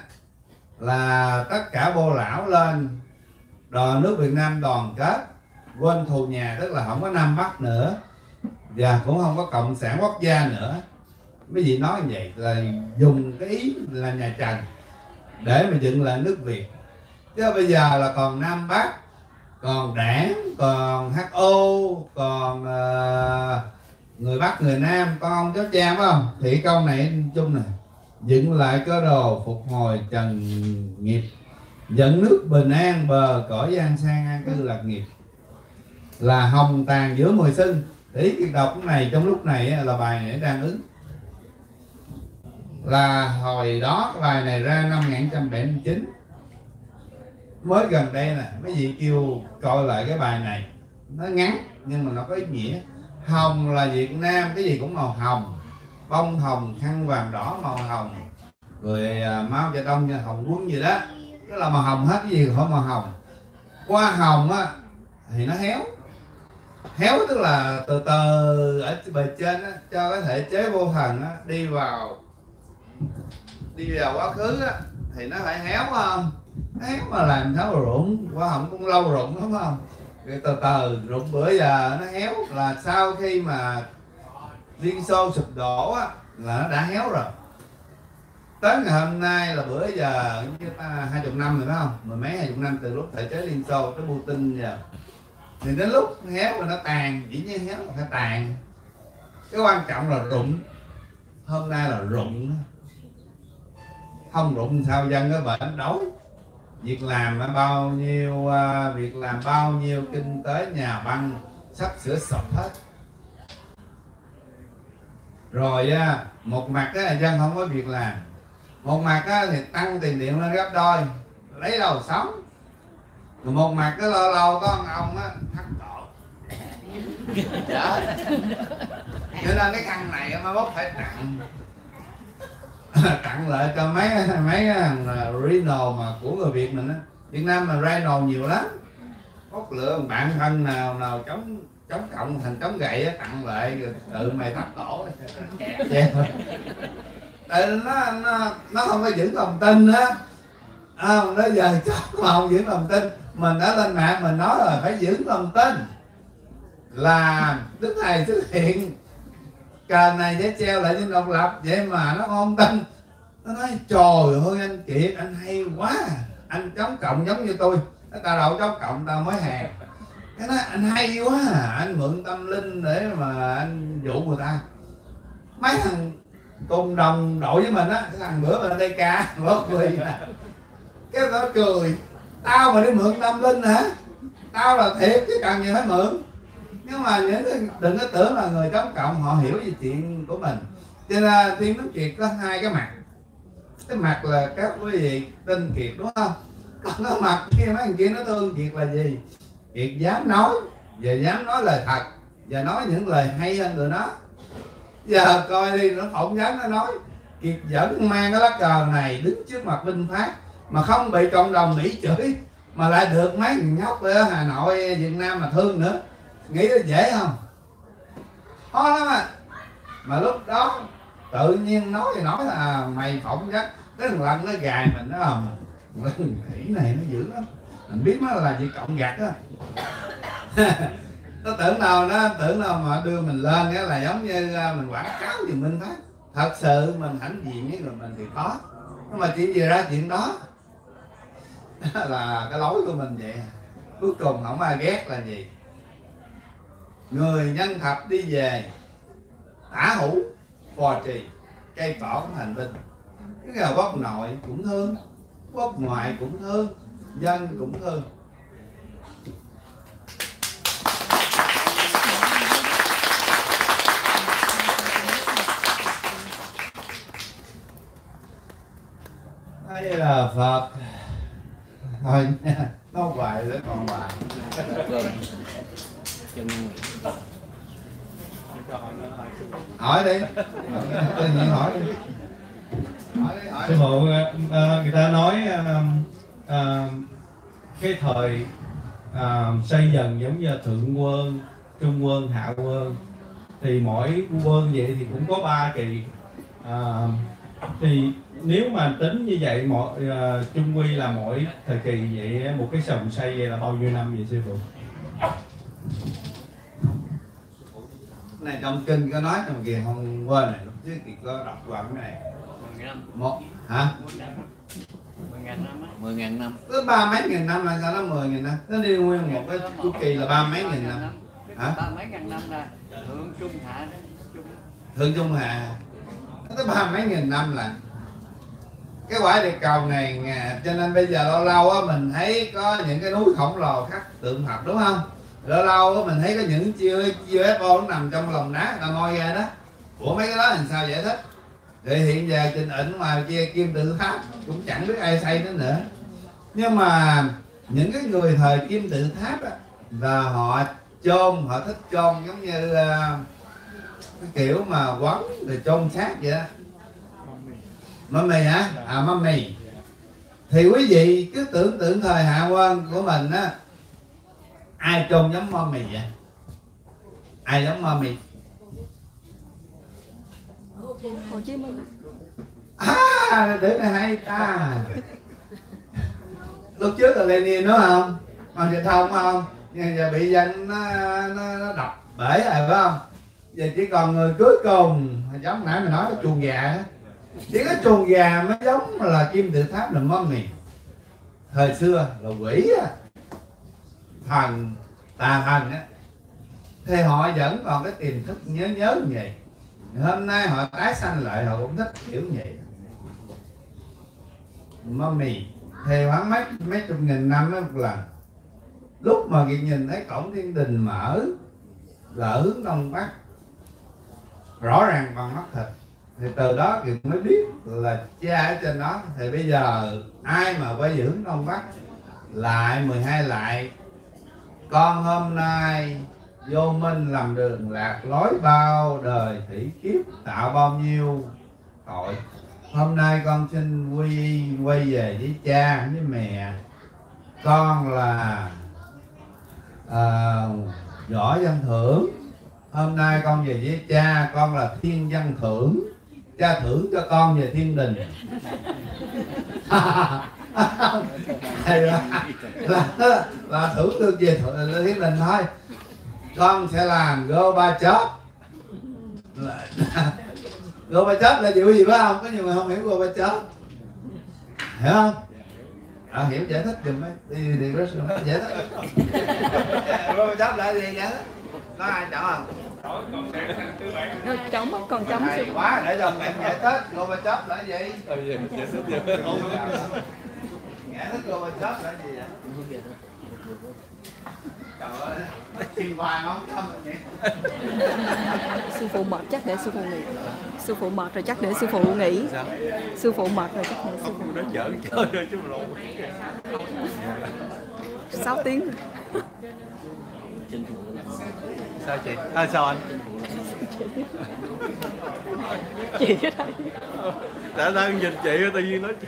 là tất cả bô lão lên đòi nước Việt Nam đoàn kết, quên thù nhà, tức là không có Nam Bắc nữa và cũng không có cộng sản quốc gia nữa. Mấy vị nói như vậy là dùng cái ý là nhà Trần để mà dựng lại nước Việt. Chứ bây giờ là còn Nam Bắc, còn đảng, còn hát o, còn uh, người Bắc người Nam, con cháu cha phải không? Thì câu này chung này, dựng lại cơ đồ phục hồi trần nghiệp, dẫn nước bình an bờ cõi an sang, an cư lạc nghiệp, là hồng tàn giữa mùa xuân. Ý Kiệt đọc cái này trong lúc này là bài này đang ứng. Là hồi đó bài này ra năm một nghìn chín trăm bảy mươi chín, mới gần đây nè mấy vị kêu coi lại cái bài này. Nó ngắn nhưng mà nó có ý nghĩa. Hồng là Việt Nam, cái gì cũng màu hồng, bông hồng, khăn vàng đỏ màu hồng, rồi máu cho đông, hồng quấn gì đó, đó là màu hồng hết, cái gì khỏi màu hồng. Hoa hồng á thì nó héo, Héo tức là từ từ ở bề trên á, cho cái thể chế vô thần á, đi vào đi vào quá khứ á, thì nó phải héo không? Héo mà làm tháo rụng qua hỏng cũng lâu rụng đúng không? Rồi từ từ rụng bữa giờ nó héo, là sau khi mà Liên Xô sụp đổ á, là nó đã héo rồi. Tới ngày hôm nay là bữa giờ hai chục năm rồi phải không? Mười mấy hai chục năm từ lúc thể chế Liên Xô tới Putin giờ. Thì đến lúc héo là nó tàn, dĩ nhiên héo là phải tàn. Cái quan trọng là rụng. Hôm nay là rụng. Không rụng sao dân nó bệnh đói. Việc làm bao nhiêu, việc làm bao nhiêu kinh tế nhà băng sắp sửa sụp hết. Rồi một mặt là dân không có việc làm, một mặt á, thì tăng tiền điện lên gấp đôi, lấy đầu sống. Rồi một mặt cái lâu lâu có ông á thắt cổ chết. Cho nên cái căn này mà bốc phải tặng tặng lại cho mấy mấy thằng Reno mà của người Việt mình á. Việt Nam là Reno nhiều lắm, bốc lựa bạn thân nào nào chống chống cộng thành chống gậy á, tặng lại rồi tự mày thắt cổ. Tại nó, nó, nó không có giữ lòng tin á, à, nó giờ chắc mà không giữ lòng tin. Mình đã lên mạng mình nói rồi, phải giữ lòng tin là Đức Thầy xuất hiện, cờ này sẽ treo lại trên độc lập. Vậy mà nó không tin, nó nói trời ơi anh Kiệt, anh hay quá, anh chống cộng giống như tôi. Nó tao đậu chống cộng tao mới hàng. Cái nói anh hay quá, anh mượn tâm linh để mà anh dụ người ta. Mấy thằng cùng đồng đội với mình á, thằng bữa mình ở đây ca bớt cười nè, cái nó cười tao mà đi mượn tâm linh hả, tao là thiệt chứ cần gì phải mượn. Nhưng mà những đừng có tưởng là người chống cộng họ hiểu về chuyện của mình. Cho nên Thiên Tuấn Kiệt có hai cái mặt. Cái mặt là các quý vị tin Kiệt đúng không, còn cái mặt kia mấy thằng kia nó thương Kiệt là gì? Kiệt dám nói và dám nói lời thật và nói những lời hay hơn người nó. Giờ coi đi, nó không dám nó nói. Kiệt vẫn mang cái lá cờ này đứng trước mặt Vinh Phát mà không bị cộng đồng Mỹ chửi, mà lại được mấy nhóc ở Hà Nội, Việt Nam mà thương nữa. Nghĩ nó dễ không? Khó lắm à. Mà lúc đó tự nhiên nói thì nói là mày phỏng dắt. Cái thằng Lâm nó gài mình đó không? Thằng Mỹ này nó dữ lắm. Mình biết nó là gì cộng gạt á. Nó tưởng đâu nó tưởng đâu mà đưa mình lên cái là giống như mình quảng cáo gì Minh Phát. Thật sự mình hãnh diện với người mình thì có, nhưng mà chỉ vì ra chuyện đó là cái lối của mình vậy. Cuối cùng không ai ghét là gì? Người nhân thập đi về, tả hữu phò trì, cây cỏ thành vinh. Cái nào quốc nội cũng thương, quốc ngoại cũng thương, dân cũng thương. Đây là Phật. Thôi nha, nó hoài nữa còn hoài. Hỏi đi. Tự nhiên hỏi đi. Hỏi đi, hỏi đi. Sư phụ, người ta nói uh, cái thời uh, xây dần giống như Thượng Quân, Trung Quân, Hạ Quân. Thì mỗi quân vậy thì cũng có ba kỳ. Uh, thì nếu mà tính như vậy mọi uh, chung quy là mỗi thời kỳ vậy, một cái sòng xây vậy là bao nhiêu năm vậy sư phụ? Này trong kinh có nói trong kia không quên này, lúc trước thì có đọc qua cái này. mười ngàn năm. Một hả? mười ngàn năm. mười ngàn năm. Cứ ba mấy nghìn năm là sao nó mười ngàn năm? Nó đi nguyên một cái chu kỳ là ba mấy nghìn năm. Hả? Ba mấy ngàn năm là thượng trung hạ đó. Thượng trung hạ. Nó tới ba mấy nghìn năm là cái quả địa cầu này, cho nên bây giờ lâu lâu á mình thấy có những cái núi khổng lồ khắc tượng Phật đúng không? Lâu lâu á mình thấy có những chiếc u ép ô nó nằm trong lòng đá là ngồi ra đó. Ủa mấy cái đó làm sao giải thích? Thì hiện giờ Trình Ảnh ngoài kia Kim Tự Tháp cũng chẳng biết ai xây nó nữa. Nhưng mà những cái người thời Kim Tự Tháp á là họ chôn, họ thích chôn giống như cái kiểu mà quấn rồi chôn xác vậy đó. Mummy hả? À mummy. Thì quý vị cứ tưởng tượng thời Hạ Quân của mình á, ai chôn giống mummy vậy? Ai đóng mơ mình? Hồ Chí Minh. À, đứa này hay ta. Lúc trước là Lenin đúng không? Hoàng Trịnh Thông không? Nhưng giờ bị danh nó, nó, nó đập bể rồi phải không? Giờ chỉ còn người cuối cùng, giống nãy mình nói cái chuồng gà đó. Chỉ có chuồng gà mới giống là kim tự tháp là mâm này. Thời xưa là quỷ á, thần, tà thần á, thì họ vẫn còn cái tiềm thức nhớ nhớ như vậy. Hôm nay họ tái sanh lại họ cũng thích kiểu như vậy. Mummy thì khoảng mấy mấy chục nghìn năm đó một lần. Lúc mà Kiệt nhìn thấy cổng thiên đình mở là hướng đông bắc, rõ ràng bằng mắt thịt, thì từ đó Kiệt mới biết là cha ở trên đó. Thì bây giờ ai mà quay về hướng đông bắc lại mười hai lại, con hôm nay vô minh làm đường lạc lối bao đời thủy kiếp, tạo bao nhiêu tội. Hôm nay con xin quy quay về với cha với mẹ. Con là uh, Võ Văn Thưởng. Hôm nay con về với cha, con là Thiên Văn Thưởng. Cha thưởng cho con về thiên đình. là, là, là thưởng được về thiên đình thôi. Con sẽ làm gô ba chớp. Gô ba chớp là điều gì phải không? Có nhiều người không hiểu gô ba chớp, hiểu không? À, hiểu giải thích dùm ấy. Đi đi rất là giải thích. Gô ba chớp là gì vậy? Có ai chọn không? Trống còn trống xíu quá để cho em giải thích gô ba chớp là gì? Giải thích gô ba chớp là gì vậy? Trời ơi, thiên hoa ngón thâm vậy. Sư phụ mệt chắc để sư phụ nghỉ. Sư phụ mệt rồi chắc để sư phụ nghỉ. Sư phụ mệt rồi chắc để sư phụ nghỉ. Chơi chứ lộn. sáu tiếng. Sao chị? À, sao anh? Chị ở đây. Đã đang nhìn chị tự nhiên nói chị.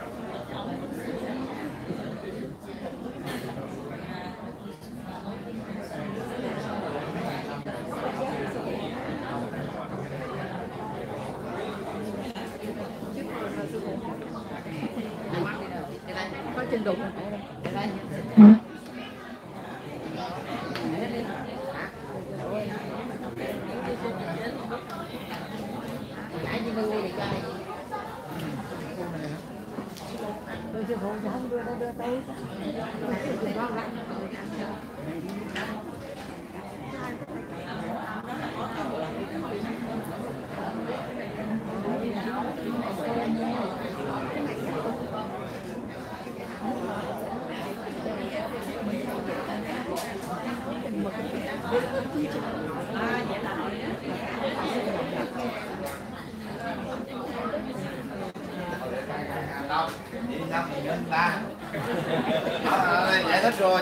Trên đục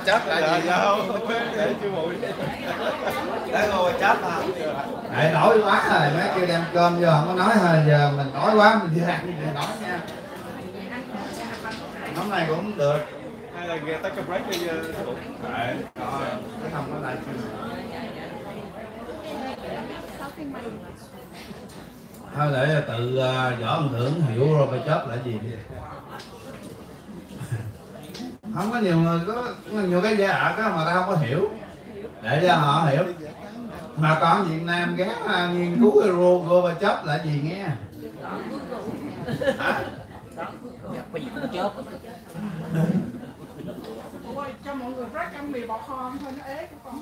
chắc là gì không? Để chú bụi. Để ngồi chết à. Để nổi quá rồi, mấy kêu đem cơm vô không có nói thôi, giờ mình nổi quá mình đi ăn mình nổi nha. Nóng này cũng được. Hay là ghe take a break bây giờ. Đấy. Rồi, cái thằng nó lại. Thôi để tự uh, Võ Văn Thưởng hiểu rồi phải chết là gì đi. Không có nhiều người có nhiều cái giả ảo đó mà ta không có hiểu, để cho họ hiểu. Mà còn Việt Nam ghé nghiên cứu cái logo và chớp là gì nghe. Hả? Cho mọi người rắc ăn mì bò kho thôi nó ế của con.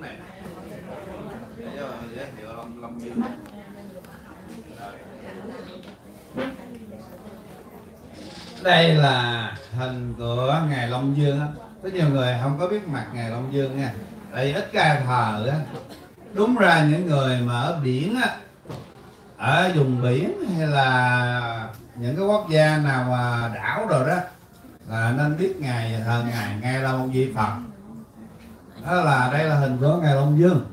này để cho giới thiệu Long Long Biên. Đây là hình của ngài Long Dương á, có nhiều người không có biết mặt ngài Long Dương nha, tại ít ca thờ á. Đúng ra những người mà ở biển á, ở vùng biển hay là những cái quốc gia nào mà đảo rồi đó là nên biết ngài thờ ngài ngài Long Di Phật. Đó là đây là hình của ngài Long Dương.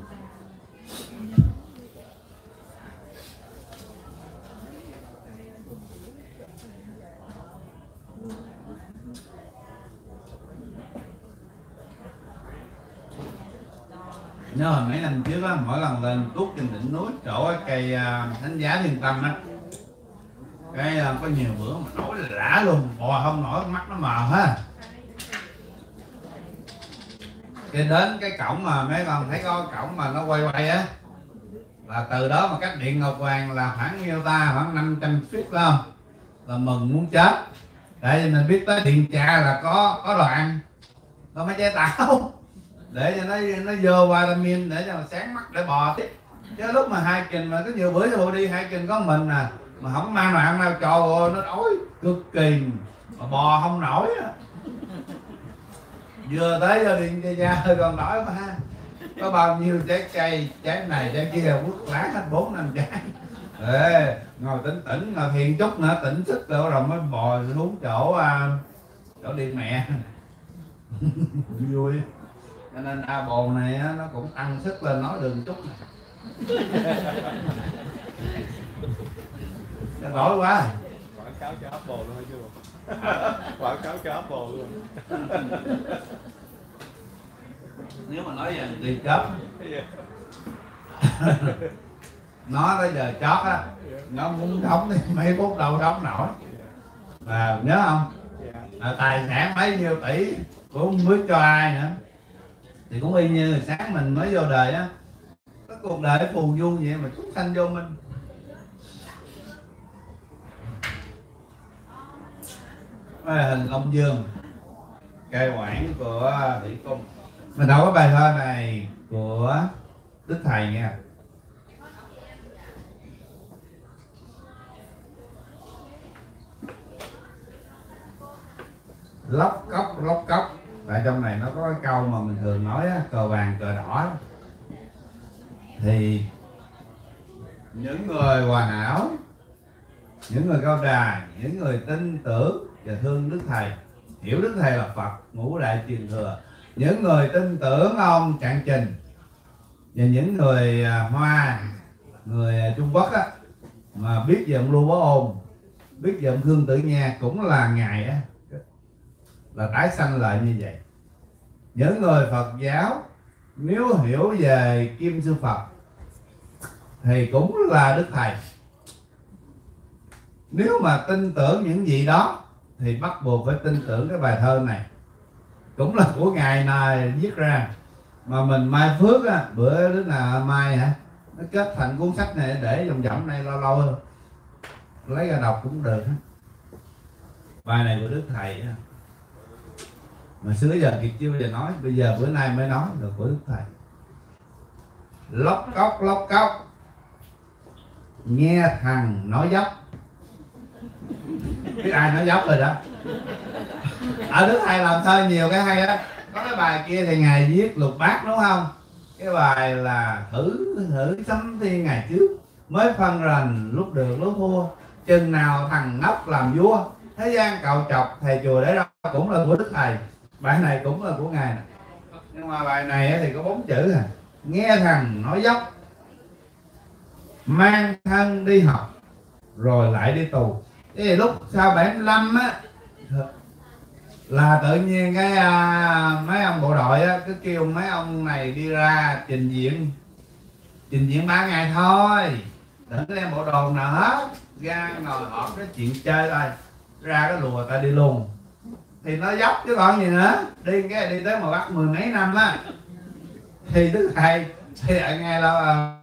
Nhớ hồi mấy năm trước á, mỗi lần lên tuốt trên đỉnh núi chỗ cây thánh giá Thiên Tâm á, cái có nhiều bữa mà nổi rã luôn, bò không nổi, mắt nó mờ ha. Khi đến cái cổng mà mấy con thấy có cổng mà nó quay quay á, là từ đó mà cách điện Ngọc Hoàng là khoảng nhiêu ta, khoảng năm trăm feet không, là mừng muốn chết. Để mình biết tới điện trà là có có đoạn có mấy trái táo để cho nó nó vô vitamin để cho nó sáng mắt để bò tiếp. Chứ lúc mà hai kình mà có nhiều bữa rồi đi hai kình có mình à mà không mang nào ăn đâu, trời ơi nó đói cực kỳ mà bò không nổi á. Vừa tới vô điện cho da hơi còn đói mà ha, có bao nhiêu trái cây, trái này trái kia quất lá hết bốn năm trái. Ê, ngồi tỉnh tỉnh ngồi thiền chút nữa tỉnh sức rồi rồi mới bò xuống chỗ chỗ điện mẹ. Vui. Cho nên A Bồ này á, nó cũng ăn sức lên nói đường chút này. Nó đổi quá. Quảng cáo cho Apple luôn hả chưa? Quảng cáo cho Apple luôn. Nếu mà nói về tiền chớp nó tới giờ chót á, nó muốn đóng thì mấy phút đâu đóng nổi. Và nhớ không? Là tài sản mấy nhiêu tỷ cũng không biết cho ai nữa. Thì cũng y như sáng mình mới vô đời á, cái cuộc đời phù du vậy mà chúng sanh vô minh. Đây là hình Long Dương, cây quản của Thủy Cung. Mình đọc cái bài thơ này của Đức Thầy nha. Lóc cóc, lóc cóc. Tại trong này nó có cái câu mà mình thường nói á, cờ vàng cờ đỏ. Thì những người hòa hảo, những người cao đài, những người tin tưởng và thương Đức Thầy, hiểu Đức Thầy là Phật ngũ đại truyền thừa, những người tin tưởng ông Trạng Trình và những người Hoa, người Trung Quốc á, mà biết về ông Lưu Bá Ôn, biết về ông Khương Tử Nha cũng là ngài á, là tái sanh lại như vậy. Những người Phật giáo nếu hiểu về Kim Sư Phật thì cũng là Đức Thầy. Nếu mà tin tưởng những gì đó thì bắt buộc phải tin tưởng cái bài thơ này, cũng là của ngài này viết ra. Mà mình mai phước á, bữa đứa nào mai hả, nó kết thành cuốn sách này để dòng dẫm này lâu lâu hơn, lấy ra đọc cũng được. Bài này của Đức Thầy á, mà xưa giờ Kiệt chưa bao giờ nói, bây giờ bữa nay mới nói được của Đức Thầy. Lóc cóc lóc cóc nghe thằng nói dốc. Biết ai nói dốc rồi đó. Ở Đức Thầy làm thơ nhiều cái hay á. Có cái bài kia thì ngài viết lục bát đúng không? Cái bài là thử thử sấm thiên ngày trước mới phân rành lúc được lúc thua, chừng nào thằng ngốc làm vua, thế gian cậu chọc thầy chùa để đâu. Cũng là của Đức Thầy. Bài này cũng là của ngài này. Nhưng mà bài này thì có bốn chữ à. Nghe thằng nói dốc, mang thân đi học rồi lại đi tù. Thế thì lúc sau bảy mươi lăm á, là tự nhiên cái mấy ông bộ đội á, cứ kêu mấy ông này đi ra trình diện. Trình diện ba ngày thôi, đừng có đem bộ đồ nào hết, ra ngồi họp cái chuyện chơi thôi, ra cái lùa ta đi luôn. Thì nó dốc chứ còn gì nữa. Đi cái đi tới mà bắt mười mấy năm á. Thì Đức Thầy thì ở ngay là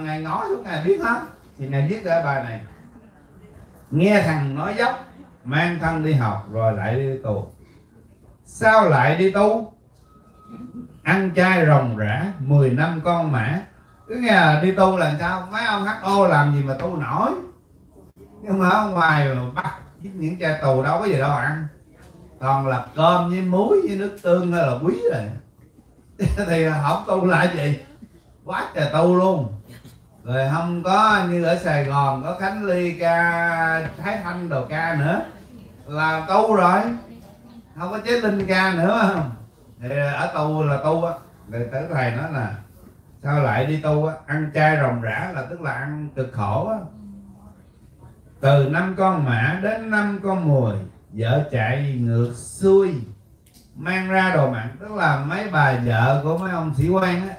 ngay ngó xuống ngày biết hết. thì Ngài viết ra bài này: nghe thằng nói dốc, mang thân đi học rồi lại đi tù. Sao lại đi tu? Ăn chay ròng rã mười năm con mã. Cứ nghe là đi tu là sao? Mấy ông hát o làm gì mà tu nổi. Nhưng mà ở ngoài mà bắt những trai tù đâu có gì đâu ăn, còn là cơm với muối với nước tương là quý rồi. Thì học tu lại gì, quá trời tu luôn. Rồi không có như ở Sài Gòn có Khánh Ly ca, Thái Thanh đồ ca nữa, là tu rồi. Không có chế linh ca nữa không. Thì ở tu là tu á. Thì tử thầy nói là sao lại đi tu á? Ăn chay ròng rã là tức là ăn cực khổ á. Từ năm con mã đến năm con mùi, vợ chạy ngược xuôi mang ra đồ mặn. Tức là mấy bà vợ của mấy ông sĩ quan á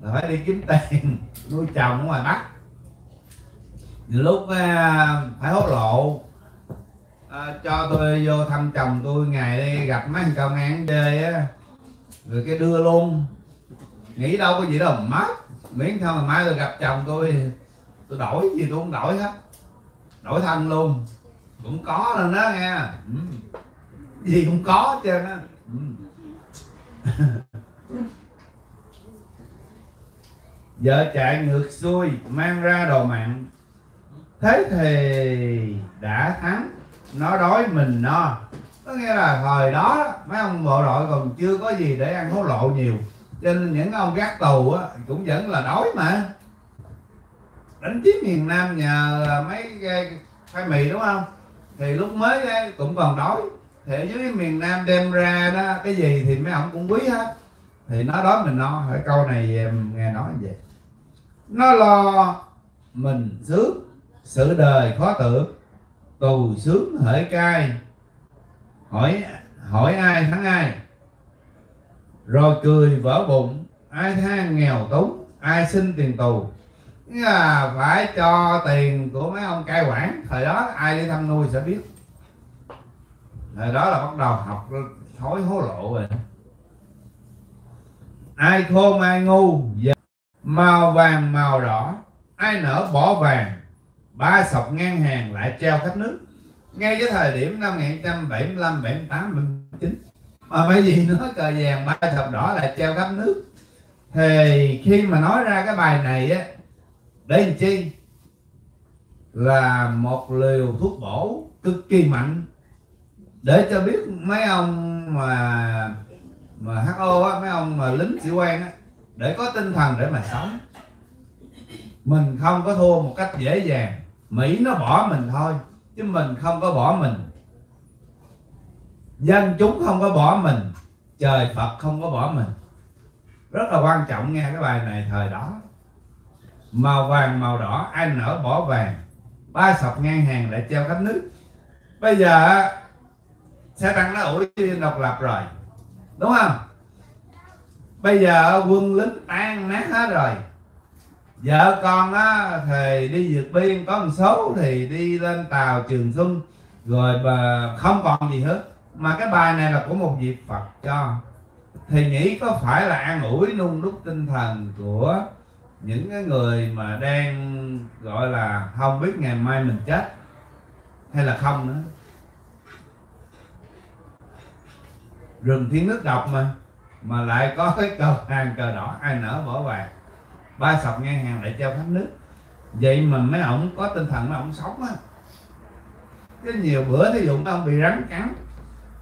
là phải đi kiếm tiền nuôi chồng ở ngoài Bắc. Lúc phải hốt lộ à, cho tôi vô thăm chồng tôi ngày đi gặp mấy thằng công an đê á, rồi cái đưa luôn. Nghĩ đâu có gì đâu mà mất, miễn sao mà mai tôi gặp chồng tôi tôi đổi gì tôi cũng đổi hết, đổi thân luôn cũng có lên đó nghe. Ừ. Gì cũng có chứ á. Ừ. Vợ chạy ngược xuôi mang ra đồ mặn, thế thì đã thắng, nó đói mình no. Có nghĩa là thời đó mấy ông bộ đội còn chưa có gì để ăn hối lộ nhiều, cho nên những ông gác tù á, cũng vẫn là đói mà. Đánh chiếm miền Nam nhờ mấy cái khoai mì đúng không, thì lúc mới ấy, cũng còn đói. Thì ở dưới miền Nam đem ra đó cái gì thì mấy ông cũng quý hết. Thì nó đói mình no. Hỏi câu này nghe nói vậy. Nó lo mình sướng, sự đời khó tưởng, tù sướng hỡi cai. Hỏi hỏi ai thắng ai. Rồi cười vỡ bụng, ai than nghèo túng, ai xin tiền tù. Nghĩa là phải cho tiền của mấy ông cai quản. Thời đó ai đi thăm nuôi sẽ biết. Thời đó là bắt đầu học thói hối lộ rồi. Ai khôn ai ngu, màu vàng màu đỏ, ai nở bỏ vàng, ba sọc ngang hàng lại treo khắp nước. Ngay cái thời điểm năm một nghìn chín trăm bảy mươi lăm, bảy mươi tám, bảy mươi chín mà bởi vì nó cờ vàng ba sọc đỏ lại treo khắp nước. Thì khi mà nói ra cái bài này á, để làm chi? Là một liều thuốc bổ cực kỳ mạnh, để cho biết mấy ông mà mà hát o á, mấy ông mà lính sĩ quan á, để có tinh thần để mà sống. Mình không có thua một cách dễ dàng. Mỹ nó bỏ mình thôi, chứ mình không có bỏ mình. Dân chúng không có bỏ mình, trời Phật không có bỏ mình. Rất là quan trọng nghe cái bài này thời đó. Màu vàng màu đỏ, ai nở bỏ vàng, ba sọc ngang hàng lại treo khắp nước. Bây giờ sẽ tăng nó ủi độc lập rồi, đúng không? Bây giờ quân lính tan nát hết rồi. Vợ con á, thì đi vượt biên, có một số thì đi lên tàu Trường Xuân, rồi mà không còn gì hết. Mà cái bài này là của một vị Phật cho. Thì nghĩ có phải là an ủi nung đúc tinh thần của những cái người mà đang gọi là không biết ngày mai mình chết hay là không nữa. Rừng thiên nước độc mà mà lại có cái cờ hàng cờ đỏ, ai nở bỏ vàng, ba sọc ngang hàng lại treo khắp nước. Vậy mà mấy ổng có tinh thần, mấy ổng sống á. Chứ nhiều bữa thí dụ mấy ông bị rắn cắn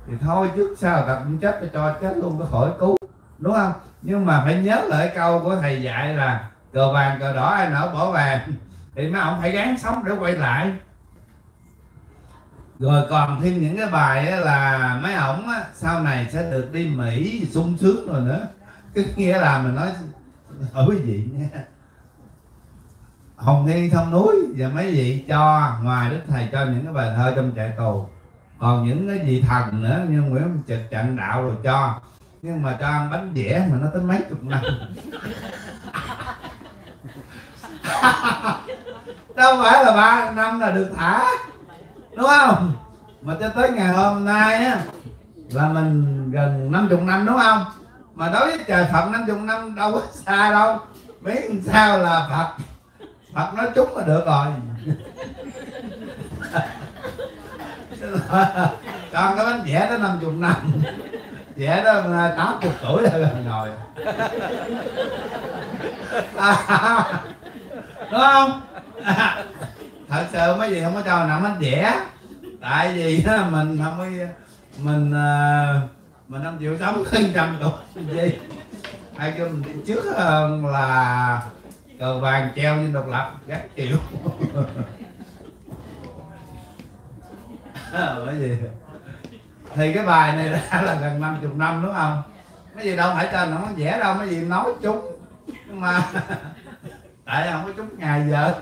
thì thôi trước sau ta cũng chết, cho chết luôn có khỏi cứu, đúng không? Nhưng mà phải nhớ lại câu của thầy dạy là cờ vàng cờ đỏ ai nở bỏ vàng, thì mấy ổng phải gắng sống để quay lại. Rồi còn thêm những cái bài á, là mấy ổng á, sau này sẽ được đi Mỹ sung sướng rồi nữa. Cái nghĩa là mình nói ở quý vị nha, Hồng Thiên Sông Núi và mấy vị cho, ngoài Đức Thầy cho những cái bài thơ trong trại tù, còn những cái vị thần nữa như Nguyễn Trực Trận Đạo rồi cho. Nhưng mà cho ăn bánh dẻ mà nó tới mấy chục năm. Đâu phải là ba năm là được thả, đúng không? Mà cho tới ngày hôm nay á, là mình gần năm mươi năm, đúng không? Mà đối với trời Phật năm mươi năm đâu có xa đâu. Miễn sao là Phật hoặc nói trúng là được rồi. Con cái bánh vẽ nó năm mươi năm, vẽ nó tám mươi tuổi là gần rồi. À, đúng không? À, thật sự mấy gì không có cho nặng bánh vẽ, tại vì đó, mình không có, mình mình không chịu sống một trăm tuổi gì. Ai kêu mình đi trước hơn là cờ vàng treo như độc lập gác chịu. Bởi vì thì cái bài này đã là gần năm mươi năm đúng không? Cái gì đâu phải cho nó dễ đâu, cái gì nói trúng nhưng mà tại không có trúng ngày giờ.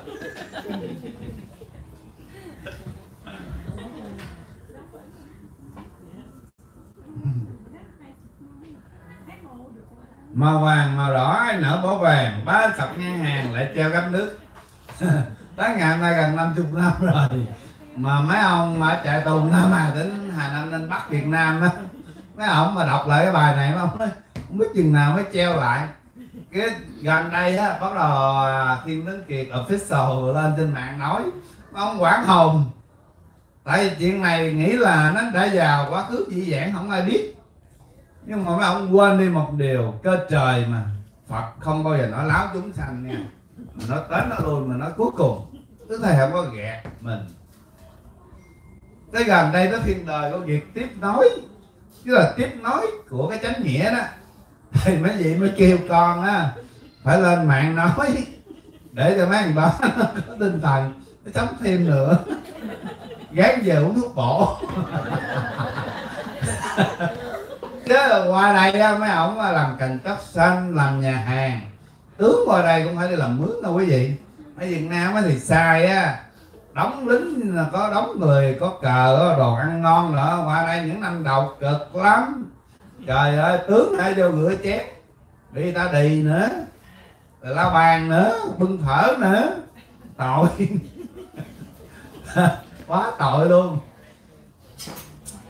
Màu vàng màu đỏ nở bỏ vàng, bá sập ngang hàng lại treo gấp nước. Tới ngày hôm nay gần năm mươi năm rồi mà mấy ông mà chạy tù Nam Hà đến Hà Nam lên Bắc Việt Nam đó, mấy ông mà đọc lại cái bài này mà không, không biết chừng nào mới treo lại. Cái gần đây á, bắt đầu Thiên Tuấn Kiệt official lên trên mạng nói ông quảng hồn, tại vì chuyện này nghĩ là nó đã vào quá khứ dị dạng không ai biết, nhưng mà mấy ông quên đi một điều, cơ trời mà Phật không bao giờ nói láo chúng sanh nha, mà nó đến nó luôn, mà nó cuối cùng tức thầy không có ghẹt mình. Tới gần đây tới phiên đời của việc tiếp nối, chứ là tiếp nối của cái chánh nghĩa đó, thì mấy vị mới kêu con á phải lên mạng nói để cho mấy thằng đó có tinh thần nó sống thêm nữa, gán giờ uống thuốc bổ. Chứ qua đây á, mấy ổng làm cành cốc xanh, làm nhà hàng, tướng qua đây cũng phải đi làm mướn đâu quý vị. Ở Việt Nam thì sai á, đóng lính là có đóng người, có cờ, đồ ăn ngon nữa. Qua đây những năm đầu cực lắm, trời ơi tướng hãy vô ngựa chép, đi ta đi nữa, rồi la bàn nữa, bưng phở nữa, tội. Quá tội luôn.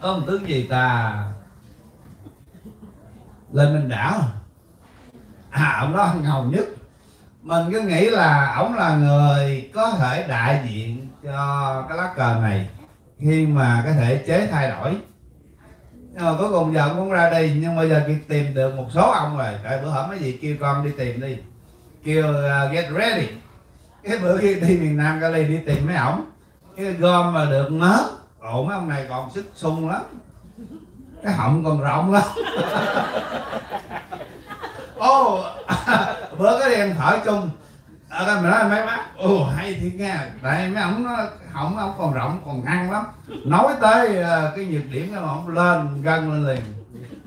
Có một tướng gì ta lên Minh Đảo, à ông đó ngầu nhất, mình cứ nghĩ là ổng là người có thể đại diện cho cái lá cờ này khi mà cái thể chế thay đổi. Nhưng mà cuối cùng giờ cũng ra đi, nhưng bây giờ tìm được một số ông rồi. Tại bữa hổm cái gì kêu con đi tìm đi, kêu uh, get ready. Cái bữa kia đi miền Nam Cali đi tìm mấy ổng, cái gom mà được mớ, ồ mấy ông này còn sức sung lắm, cái họng còn rộng lắm. Ô oh, bữa cái đèn thở chung ở đây mình nói mấy má ồ oh, hay thiệt nha, tại mấy ổng nó họng ổng còn rộng còn ăn lắm, nói tới uh, cái nhược điểm đó mà ổng lên gân lên liền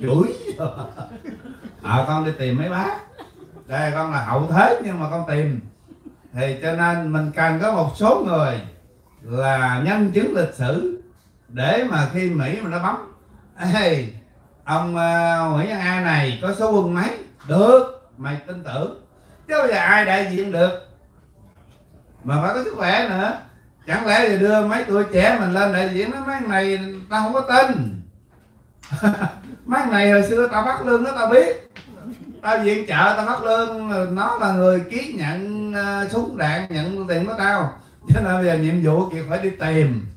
chửi. À, con đi tìm mấy bác đây, con là hậu thế nhưng mà con tìm, thì cho nên mình cần có một số người là nhân chứng lịch sử để mà khi Mỹ mà nó bấm hey, ông uh, Nguyễn Văn A này có số quân mấy được mày tin tưởng, chứ bây giờ ai đại diện được, mà phải có sức khỏe nữa. Chẳng lẽ thì đưa mấy tuổi trẻ mình lên đại diện, nó mấy này tao không có tin. Mấy này hồi xưa tao bắt lương nó tao biết, tao viện trợ tao bắt lương, nó là người ký nhận uh, súng đạn, nhận tiền của tao, cho nên bây giờ nhiệm vụ kia phải đi tìm,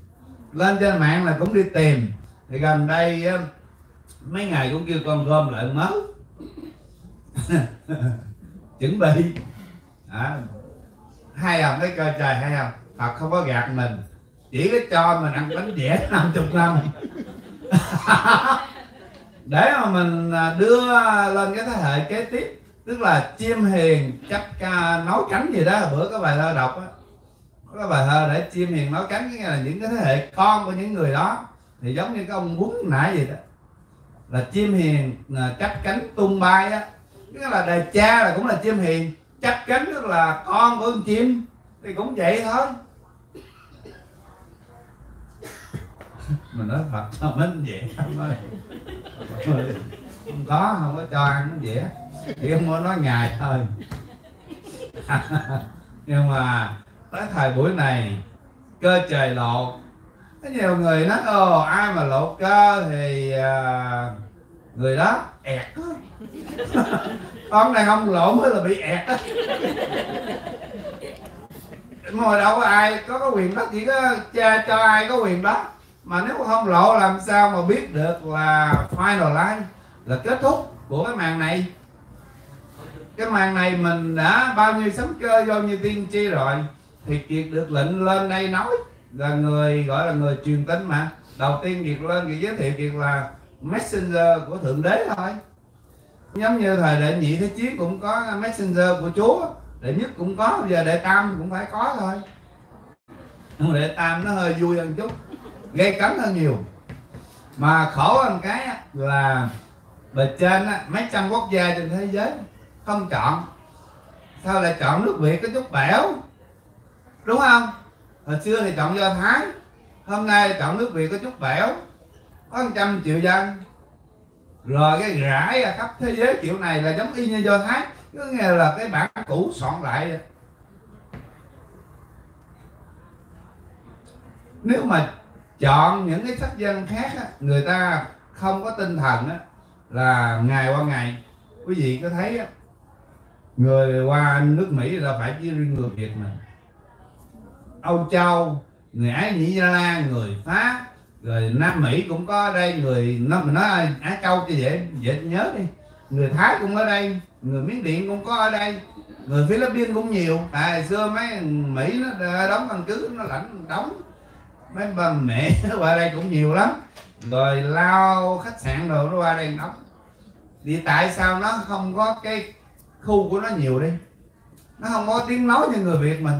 lên trên mạng là cũng đi tìm. Thì gần đây uh, mấy ngày cũng kêu con gom lại mớ. Chuẩn bị à, hai ông thấy coi trời hay không, Phật không có gạt mình, chỉ có cho mình ăn bánh dẻ năm mươi năm. Để mà mình đưa lên cái thế hệ kế tiếp, tức là chiêm hiền chấp ca nói cánh gì đó. Bữa có bài thơ đọc á, có bài thơ để chiêm hiền nói cánh, nghĩa là những cái thế hệ con của những người đó, thì giống như cái ông quấn nãy gì đó là chiêm hiền chấp cánh tung bay á, tức là đời cha là cũng là chim hiền, chắc chắn tức là con của con chim thì cũng vậy thôi. Mình nói Phật sao mình dễ không ơi, không có không có cho ăn nó dễ, chỉ không có nói ngày thôi. Nhưng mà tới thời buổi này cơ trời lộ, có nhiều người nói ồ ai mà lộ cơ thì uh, người đó ẹt. Con này không lỗ mới là bị ẹt. Ngồi đâu có ai có cái quyền đó, chỉ có cha cho ai có quyền đó. Mà nếu không lộ làm sao mà biết được là final line, là kết thúc của cái màn này. Cái màn này mình đã bao nhiêu sấm cơ vô như tiên tri rồi, thì Kiệt được lệnh lên đây nói, là người gọi là người truyền tín mà. Đầu tiên Kiệt lên Kiệt giới thiệu Kiệt là messenger của Thượng Đế thôi. Giống như thời Đệ Nhị Thế Chiến cũng có messenger của Chúa, Đệ Nhất cũng có, bây giờ Đệ Tam cũng phải có thôi. Nhưng mà Đệ Tam nó hơi vui hơn chút, gây cấn hơn nhiều. Mà khổ hơn cái là bề trên mấy trăm quốc gia trên thế giới không chọn, sao lại chọn nước Việt có chút bẻo, đúng không? Hồi xưa thì chọn Do Thái, hôm nay chọn nước Việt có chút bẻo, có một trăm triệu dân. Rồi cái rải là khắp thế giới kiểu này là giống y như Do Thái, có nghĩa là cái bản cũ soạn lại. Nếu mà chọn những cái sách dân khác á, người ta không có tinh thần á, là ngày qua ngày quý vị có thấy á, người qua nước Mỹ là phải chỉ riêng người Việt mà. Âu Châu, người Ái Nhĩ Lan, người Pháp, rồi Nam Mỹ cũng có ở đây, người nó mình nói Á Châu cho dễ dễ nhớ đi, người Thái cũng ở đây, người Miến Điện cũng có ở đây, người Philippines cũng nhiều. Tại à, xưa mấy Mỹ nó đóng căn cứ nó lãnh đóng, mấy bà mẹ nó qua đây cũng nhiều lắm, rồi lao khách sạn đồ nó qua đây đóng. Thì tại sao nó không có cái khu của nó nhiều đi, nó không có tiếng nói như người Việt mình.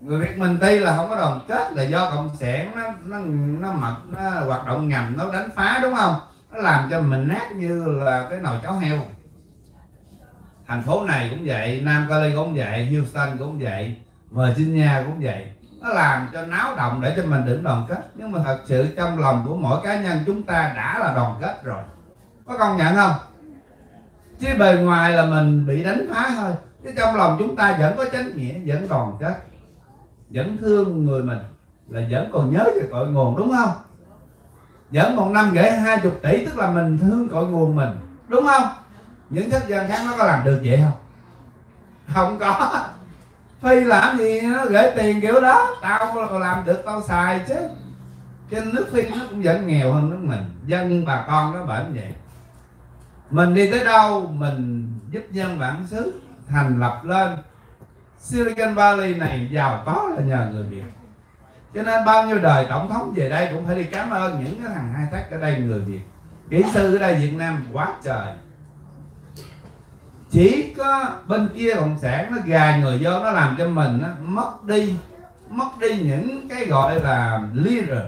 Người Việt mình tuy là không có đoàn kết là do cộng sản nó nó nó mật nó hoạt động ngầm, nó đánh phá, đúng không? Nó làm cho mình nát như là cái nồi cháo heo. Thành phố này cũng vậy, Nam Cali cũng vậy, Houston cũng vậy, Virginia cũng vậy. Nó làm cho náo động để cho mình đừng đoàn kết. Nhưng mà thật sự trong lòng của mỗi cá nhân chúng ta đã là đoàn kết rồi, có công nhận không? Chứ bề ngoài là mình bị đánh phá thôi, chứ trong lòng chúng ta vẫn có chánh nghĩa, vẫn đoàn kết, vẫn thương người mình, là vẫn còn nhớ về cội nguồn, đúng không? Vẫn còn năm gửi hai mươi tỷ, tức là mình thương cội nguồn mình, đúng không? Những thức dân khác nó có làm được vậy không? Không có. Phi làm gì nó gửi tiền kiểu đó, tao còn làm được tao xài chứ. Trên nước Phi nó cũng vẫn nghèo hơn nước mình, dân bà con nó bởi vậy. Mình đi tới đâu mình giúp dân bản xứ thành lập lên. Silicon Valley này giàu có là nhờ người Việt. Cho nên bao nhiêu đời tổng thống về đây cũng phải đi cảm ơn những cái thằng hai tách ở đây người Việt. Kỹ sư ở đây Việt Nam quá trời. Chỉ có bên kia cộng sản nó gài người vô, nó làm cho mình nó mất đi mất đi những cái gọi là leader.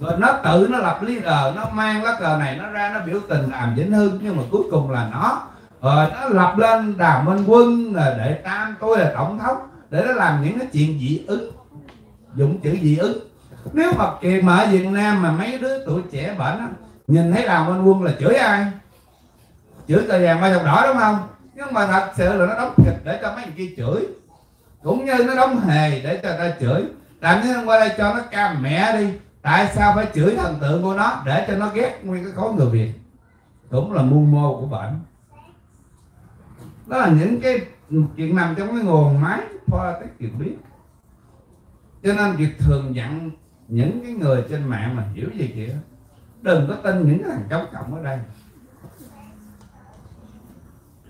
Rồi nó tự nó lập leader, nó mang lá cờ này nó ra, nó biểu tình làm Vĩnh Hưng, nhưng mà cuối cùng là nó rồi nó lập lên Đào Minh Quân là Đệ Tam, tôi là tổng thống, để nó làm những cái chuyện dị ứng, dụng chữ dị ứng. Nếu mà kìa mà ở Việt Nam mà mấy đứa tuổi trẻ bệnh đó, nhìn thấy Đào Minh Quân là chửi ai? Chửi cờ vàng ba dòng đỏ, đúng không? Nhưng mà thật sự là nó đóng kịch để cho mấy người kia chửi, cũng như nó đóng hề để cho ta chửi. Làm thế qua đây cho nó cam mẹ đi, tại sao phải chửi thần tượng của nó để cho nó ghét nguyên cái khối người Việt? Cũng là mưu mô của bệnh. Đó là những cái chuyện nằm trong cái nguồn máy politics Kiệt biết. Cho nên Kiệt thường dặn những cái người trên mạng mà hiểu gì kìa, đừng có tin những cái thằng chống cộng ở đây.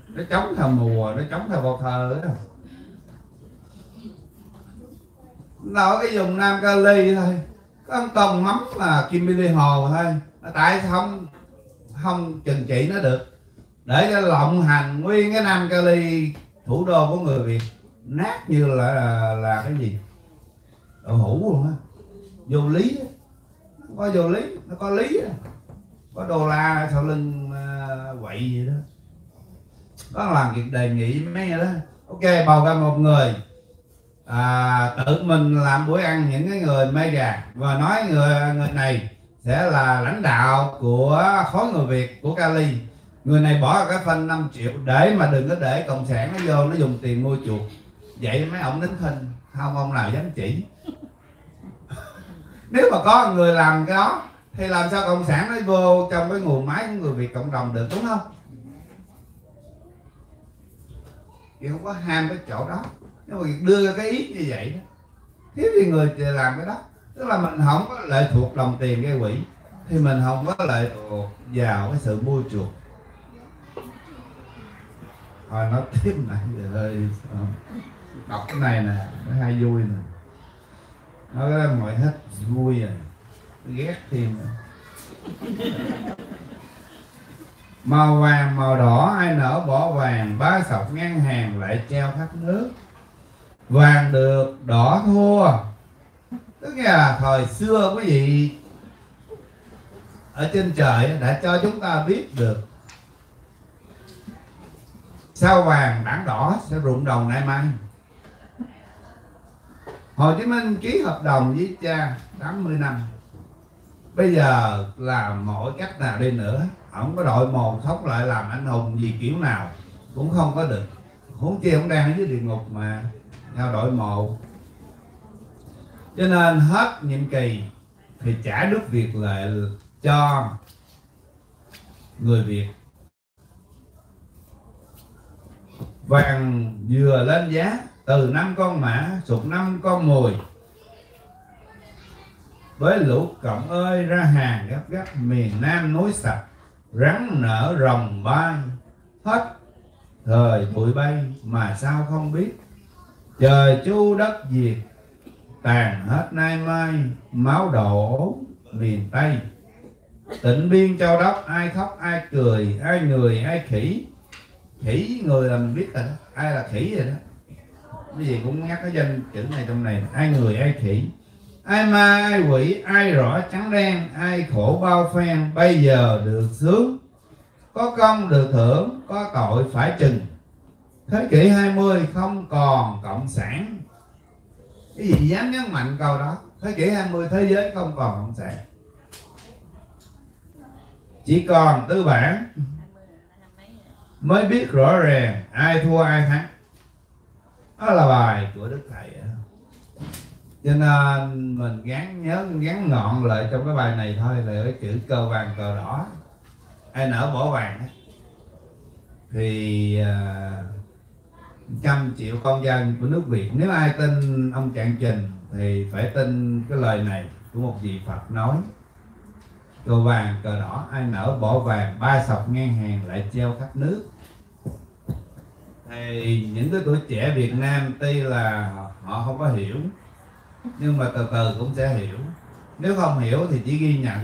Nó chống thờ mùa, nó chống thờ bò thờ đó. Nó cái vùng Nam Cali thôi, có ông Tông mắm là Kim Billy Hồ thôi. Tại sao không, không trừng trị nó được, để cho lộng hành nguyên cái Nam Cali thủ đô của người Việt nát như là là, là cái gì đậu hũ luôn á. Vô lý, nó có vô lý, nó có lý, có đô la sau lưng quậy gì đó. Đó là việc đề nghị mấy đó. Ok, bầu ra một người à, tự mình làm buổi ăn những cái người mê gà và nói người người này sẽ là lãnh đạo của khối người Việt của Cali. Người này bỏ ra cái phân năm triệu để mà đừng có để cộng sản nó vô, nó dùng tiền mua chuột. Vậy mấy ông nín thinh, không ông nào dám chỉ. Nếu mà có người làm cái đó thì làm sao cộng sản nó vô trong cái nguồn máy của người Việt cộng đồng được, đúng không? Thì không có ham cái chỗ đó. Nếu mà đưa ra cái ý như vậy đó, hiếm khi người làm cái đó. Tức là mình không có lệ thuộc đồng tiền gây quỹ, thì mình không có lệ thuộc vào cái sự mua chuộc. Thôi nói tiếp này, trời ơi, đọc cái này nè, nó hay vui nè. Nói cái đó mọi hết vui rồi, ghét thêm rồi. Màu vàng màu đỏ ai nở bỏ vàng, bá sọc ngang hàng lại treo khắp nước. Vàng được đỏ thua. Tức là thời xưa quý vị, ở trên trời đã cho chúng ta biết được sao vàng đảng đỏ sẽ rụng đồng nay mai. Hồ Chí Minh ký hợp đồng với cha tám mươi năm. Bây giờ làm mọi cách nào đi nữa, không có đội mồm thóc lại làm anh hùng gì kiểu nào cũng không có được. Huống chi cũng đang ở dưới địa ngục mà theo đội mộ. Cho nên hết nhiệm kỳ thì trả nước Việt lại cho người Việt. Vàng vừa lên giá từ năm con mã sụt năm con mùi. Với lũ cộng ơi ra hàng gấp gấp, miền Nam núi sạch, rắn nở rồng bay. Hết thời bụi bay mà sao không biết, trời chu đất diệt, tàn hết nay mai, máu đổ miền Tây. Tịnh biên Châu Đốc ai khóc ai cười, ai người ai khỉ. Khỉ người là mình biết rồi đó, ai là khỉ rồi đó. Cái gì cũng nhắc cái danh chữ này trong này, ai người ai khỉ. Ai ma ai quỷ, ai rõ trắng đen, ai khổ bao phen, bây giờ được sướng. Có công được thưởng, có tội phải chừng. Thế kỷ hai mươi không còn cộng sản. Cái gì dám nhấn mạnh câu đó. Thế kỷ hai mươi thế giới không còn cộng sản, chỉ còn tư bản. Mới biết rõ ràng ai thua ai thắng. Đó là bài của Đức Thầy. Cho nên mình gắn nhớ gắn ngọn lại trong cái bài này thôi, là cái chữ cờ vàng cờ đỏ ai nở bỏ vàng ấy. Thì uh, trăm triệu con dân của nước Việt, nếu ai tin ông Trạng Trình thì phải tin cái lời này của một vị Phật nói: cờ vàng cờ đỏ ai nở bỏ vàng, ba sọc ngang hàng lại treo khắp nước. Thì những cái tuổi trẻ Việt Nam tuy là họ không có hiểu, nhưng mà từ từ cũng sẽ hiểu. Nếu không hiểu thì chỉ ghi nhận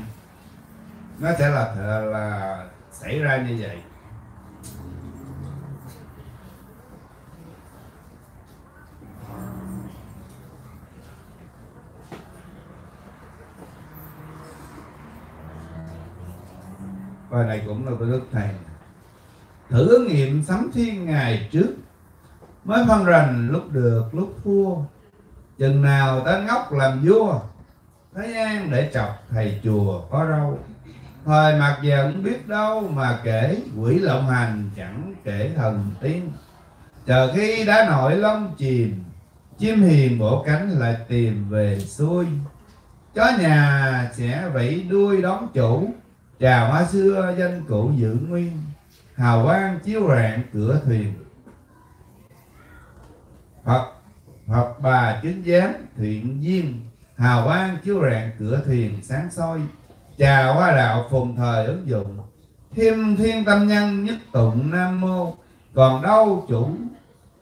nó sẽ là, là, là xảy ra như vậy. Bài này cũng là của Đức Thầy. Thử ứng nghiệm sấm thiên ngày trước, mới phân rành lúc được lúc thua. Chừng nào ta ngốc làm vua, thế gian để chọc thầy chùa có râu. Thời mặc giờ cũng biết đâu mà kể, quỷ lộng hành chẳng kể thần tiên. Chờ khi đã nổi lông chìm, chim hiền bổ cánh lại tìm về xuôi. Chó nhà sẽ vẫy đuôi đón chủ, trà hoa xưa danh cụ giữ nguyên. Hào quang chiếu rạng cửa thuyền, Phật Phật bà chính giám thiện duyên. Hào quang chiếu rạng cửa thuyền sáng soi, trà hoa đạo phùng thời ứng dụng. Thêm thiên tâm nhân nhất tụng nam mô, còn đâu chủ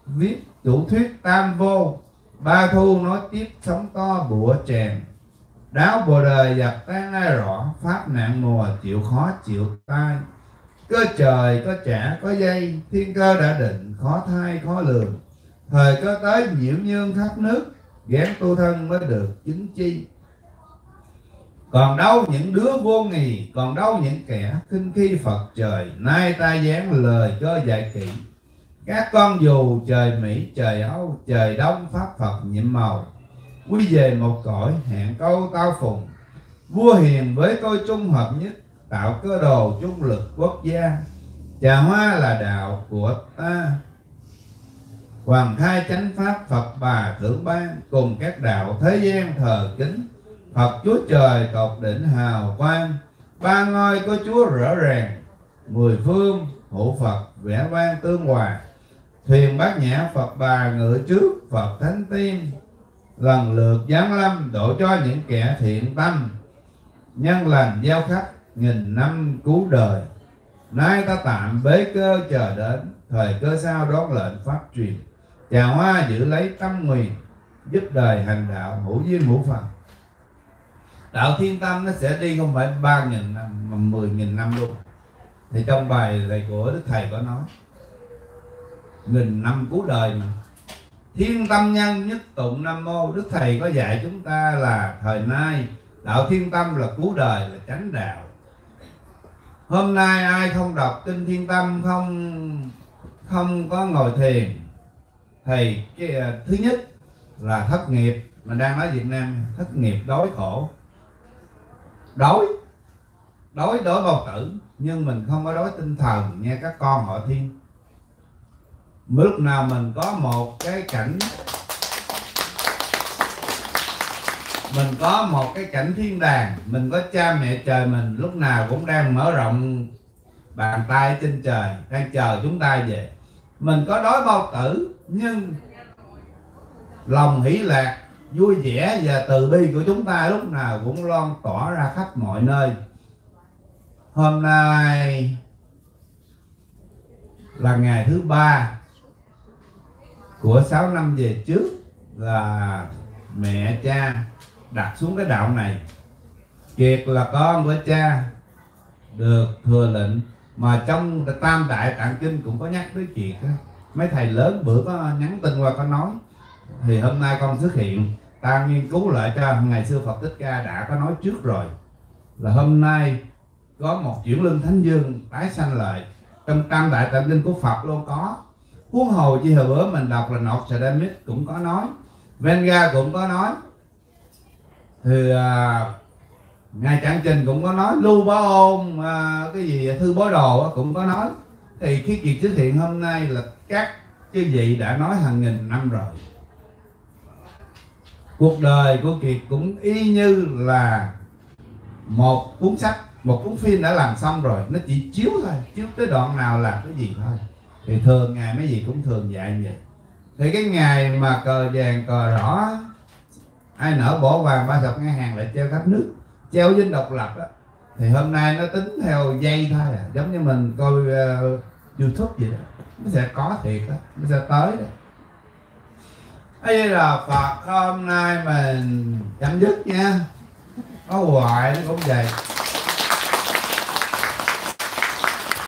viết chủ thuyết tam vô. Ba thu nói tiếp sóng to bủa tràng, đáo bồ đời dập tan ai rõ. Pháp nạn mùa chịu khó chịu tai, cơ trời có trả có dây. Thiên cơ đã định khó thay khó lường, thời cơ tới nhiễu nhương khắp nước. Gán tu thân mới được chứng chi, còn đâu những đứa vô nghì. Còn đâu những kẻ khinh khi Phật trời, nay ta giáng lời cơ dạy kỹ. Các con dù trời Mỹ trời Âu trời Đông pháp Phật nhiệm màu. Quy về một cõi hẹn câu tao phùng, vua hiền với tôi trung hợp nhất. Tạo cơ đồ trung lực quốc gia, trà hoa là đạo của ta. Hoàng khai chánh pháp Phật bà thưởng ban, cùng các đạo thế gian thờ kính. Phật Chúa trời tột đỉnh hào quang, ba ngôi có Chúa rõ ràng. Mười phương hộ Phật vẽ vang tương hòa, thuyền bát nhã Phật bà ngự trước Phật thánh tiên. lần lượt giáng lâm độ cho những kẻ thiện tâm, nhân lành giao khách nghìn năm cứu đời. Nay ta tạm bế cơ chờ đến thời cơ sau đón lệnh pháp truyền. Trà hoa giữ lấy tâm nguyện, giúp đời hành đạo, hữu duyên hữu phần. Đạo Thiên Tâm nó sẽ đi không phải ba nghìn năm mà mười nghìn năm luôn. Thì trong bài này của Đức Thầy có nói nghìn năm cứu đời mà. Thiên Tâm nhân nhất tụng Nam Mô. Đức Thầy có dạy chúng ta là thời nay đạo Thiên Tâm là cứu đời, là chánh đạo. Hôm nay ai không đọc kinh Thiên Tâm, không không có ngồi thiền thì cái, thứ nhất là thất nghiệp. Mình đang nói Việt Nam thất nghiệp đói khổ, đói đói đói bao tử, nhưng mình không có đói tinh thần nghe các con họ Thiên. Lúc nào mình có một cái cảnh, mình có một cái cảnh thiên đàng, mình có cha mẹ trời mình lúc nào cũng đang mở rộng bàn tay trên trời đang chờ chúng ta về. Mình có đói bao tử nhưng lòng hỷ lạc vui vẻ và từ bi của chúng ta lúc nào cũng loan tỏa ra khắp mọi nơi. Hôm nay là ngày thứ ba của sáu năm về trước là mẹ cha đặt xuống cái đạo này. Kiệt là con của cha được thừa lệnh, mà trong Tam Đại Tạng Kinh cũng có nhắc tới Kiệt. Mấy thầy lớn bữa có nhắn tin qua có nói, thì hôm nay con xuất hiện, ta nghiên cứu lại cho. Ngày xưa Phật Thích Ca đã có nói trước rồi, là hôm nay có một chuyển lưng Thánh Dương tái sanh lại trong Tam Đại Tạng Kinh của Phật luôn có. Huống hồ chi hồi bữa mình đọc là Nọt Sà Đa Mít cũng có nói, Venga cũng có nói, thì à, Ngài Trạng Trình cũng có nói, Lưu Bá Ôn à, cái gì Thư Bối Đồ cũng có nói. Thì khi Kiệt xuất hiện hôm nay là các chư vị đã nói hàng nghìn năm rồi. Cuộc đời của Kiệt cũng y như là một cuốn sách, một cuốn phim đã làm xong rồi, nó chỉ chiếu thôi, chiếu tới đoạn nào làm cái gì thôi. Thì thường ngày mấy gì cũng thường dạy vậy. Thì cái ngày mà cờ vàng cờ đỏ, ai nở bổ vàng ba sọc ngang hàng lại treo khắp nước, treo Dinh Độc Lập đó, thì hôm nay nó tính theo dây thôi à. Giống như mình coi uh, YouTube vậy đó, nó sẽ có thiệt đó, nó sẽ tới đó. Đây là Phật hôm nay mình chấm dứt nha. Có hoài nó cũng vậy.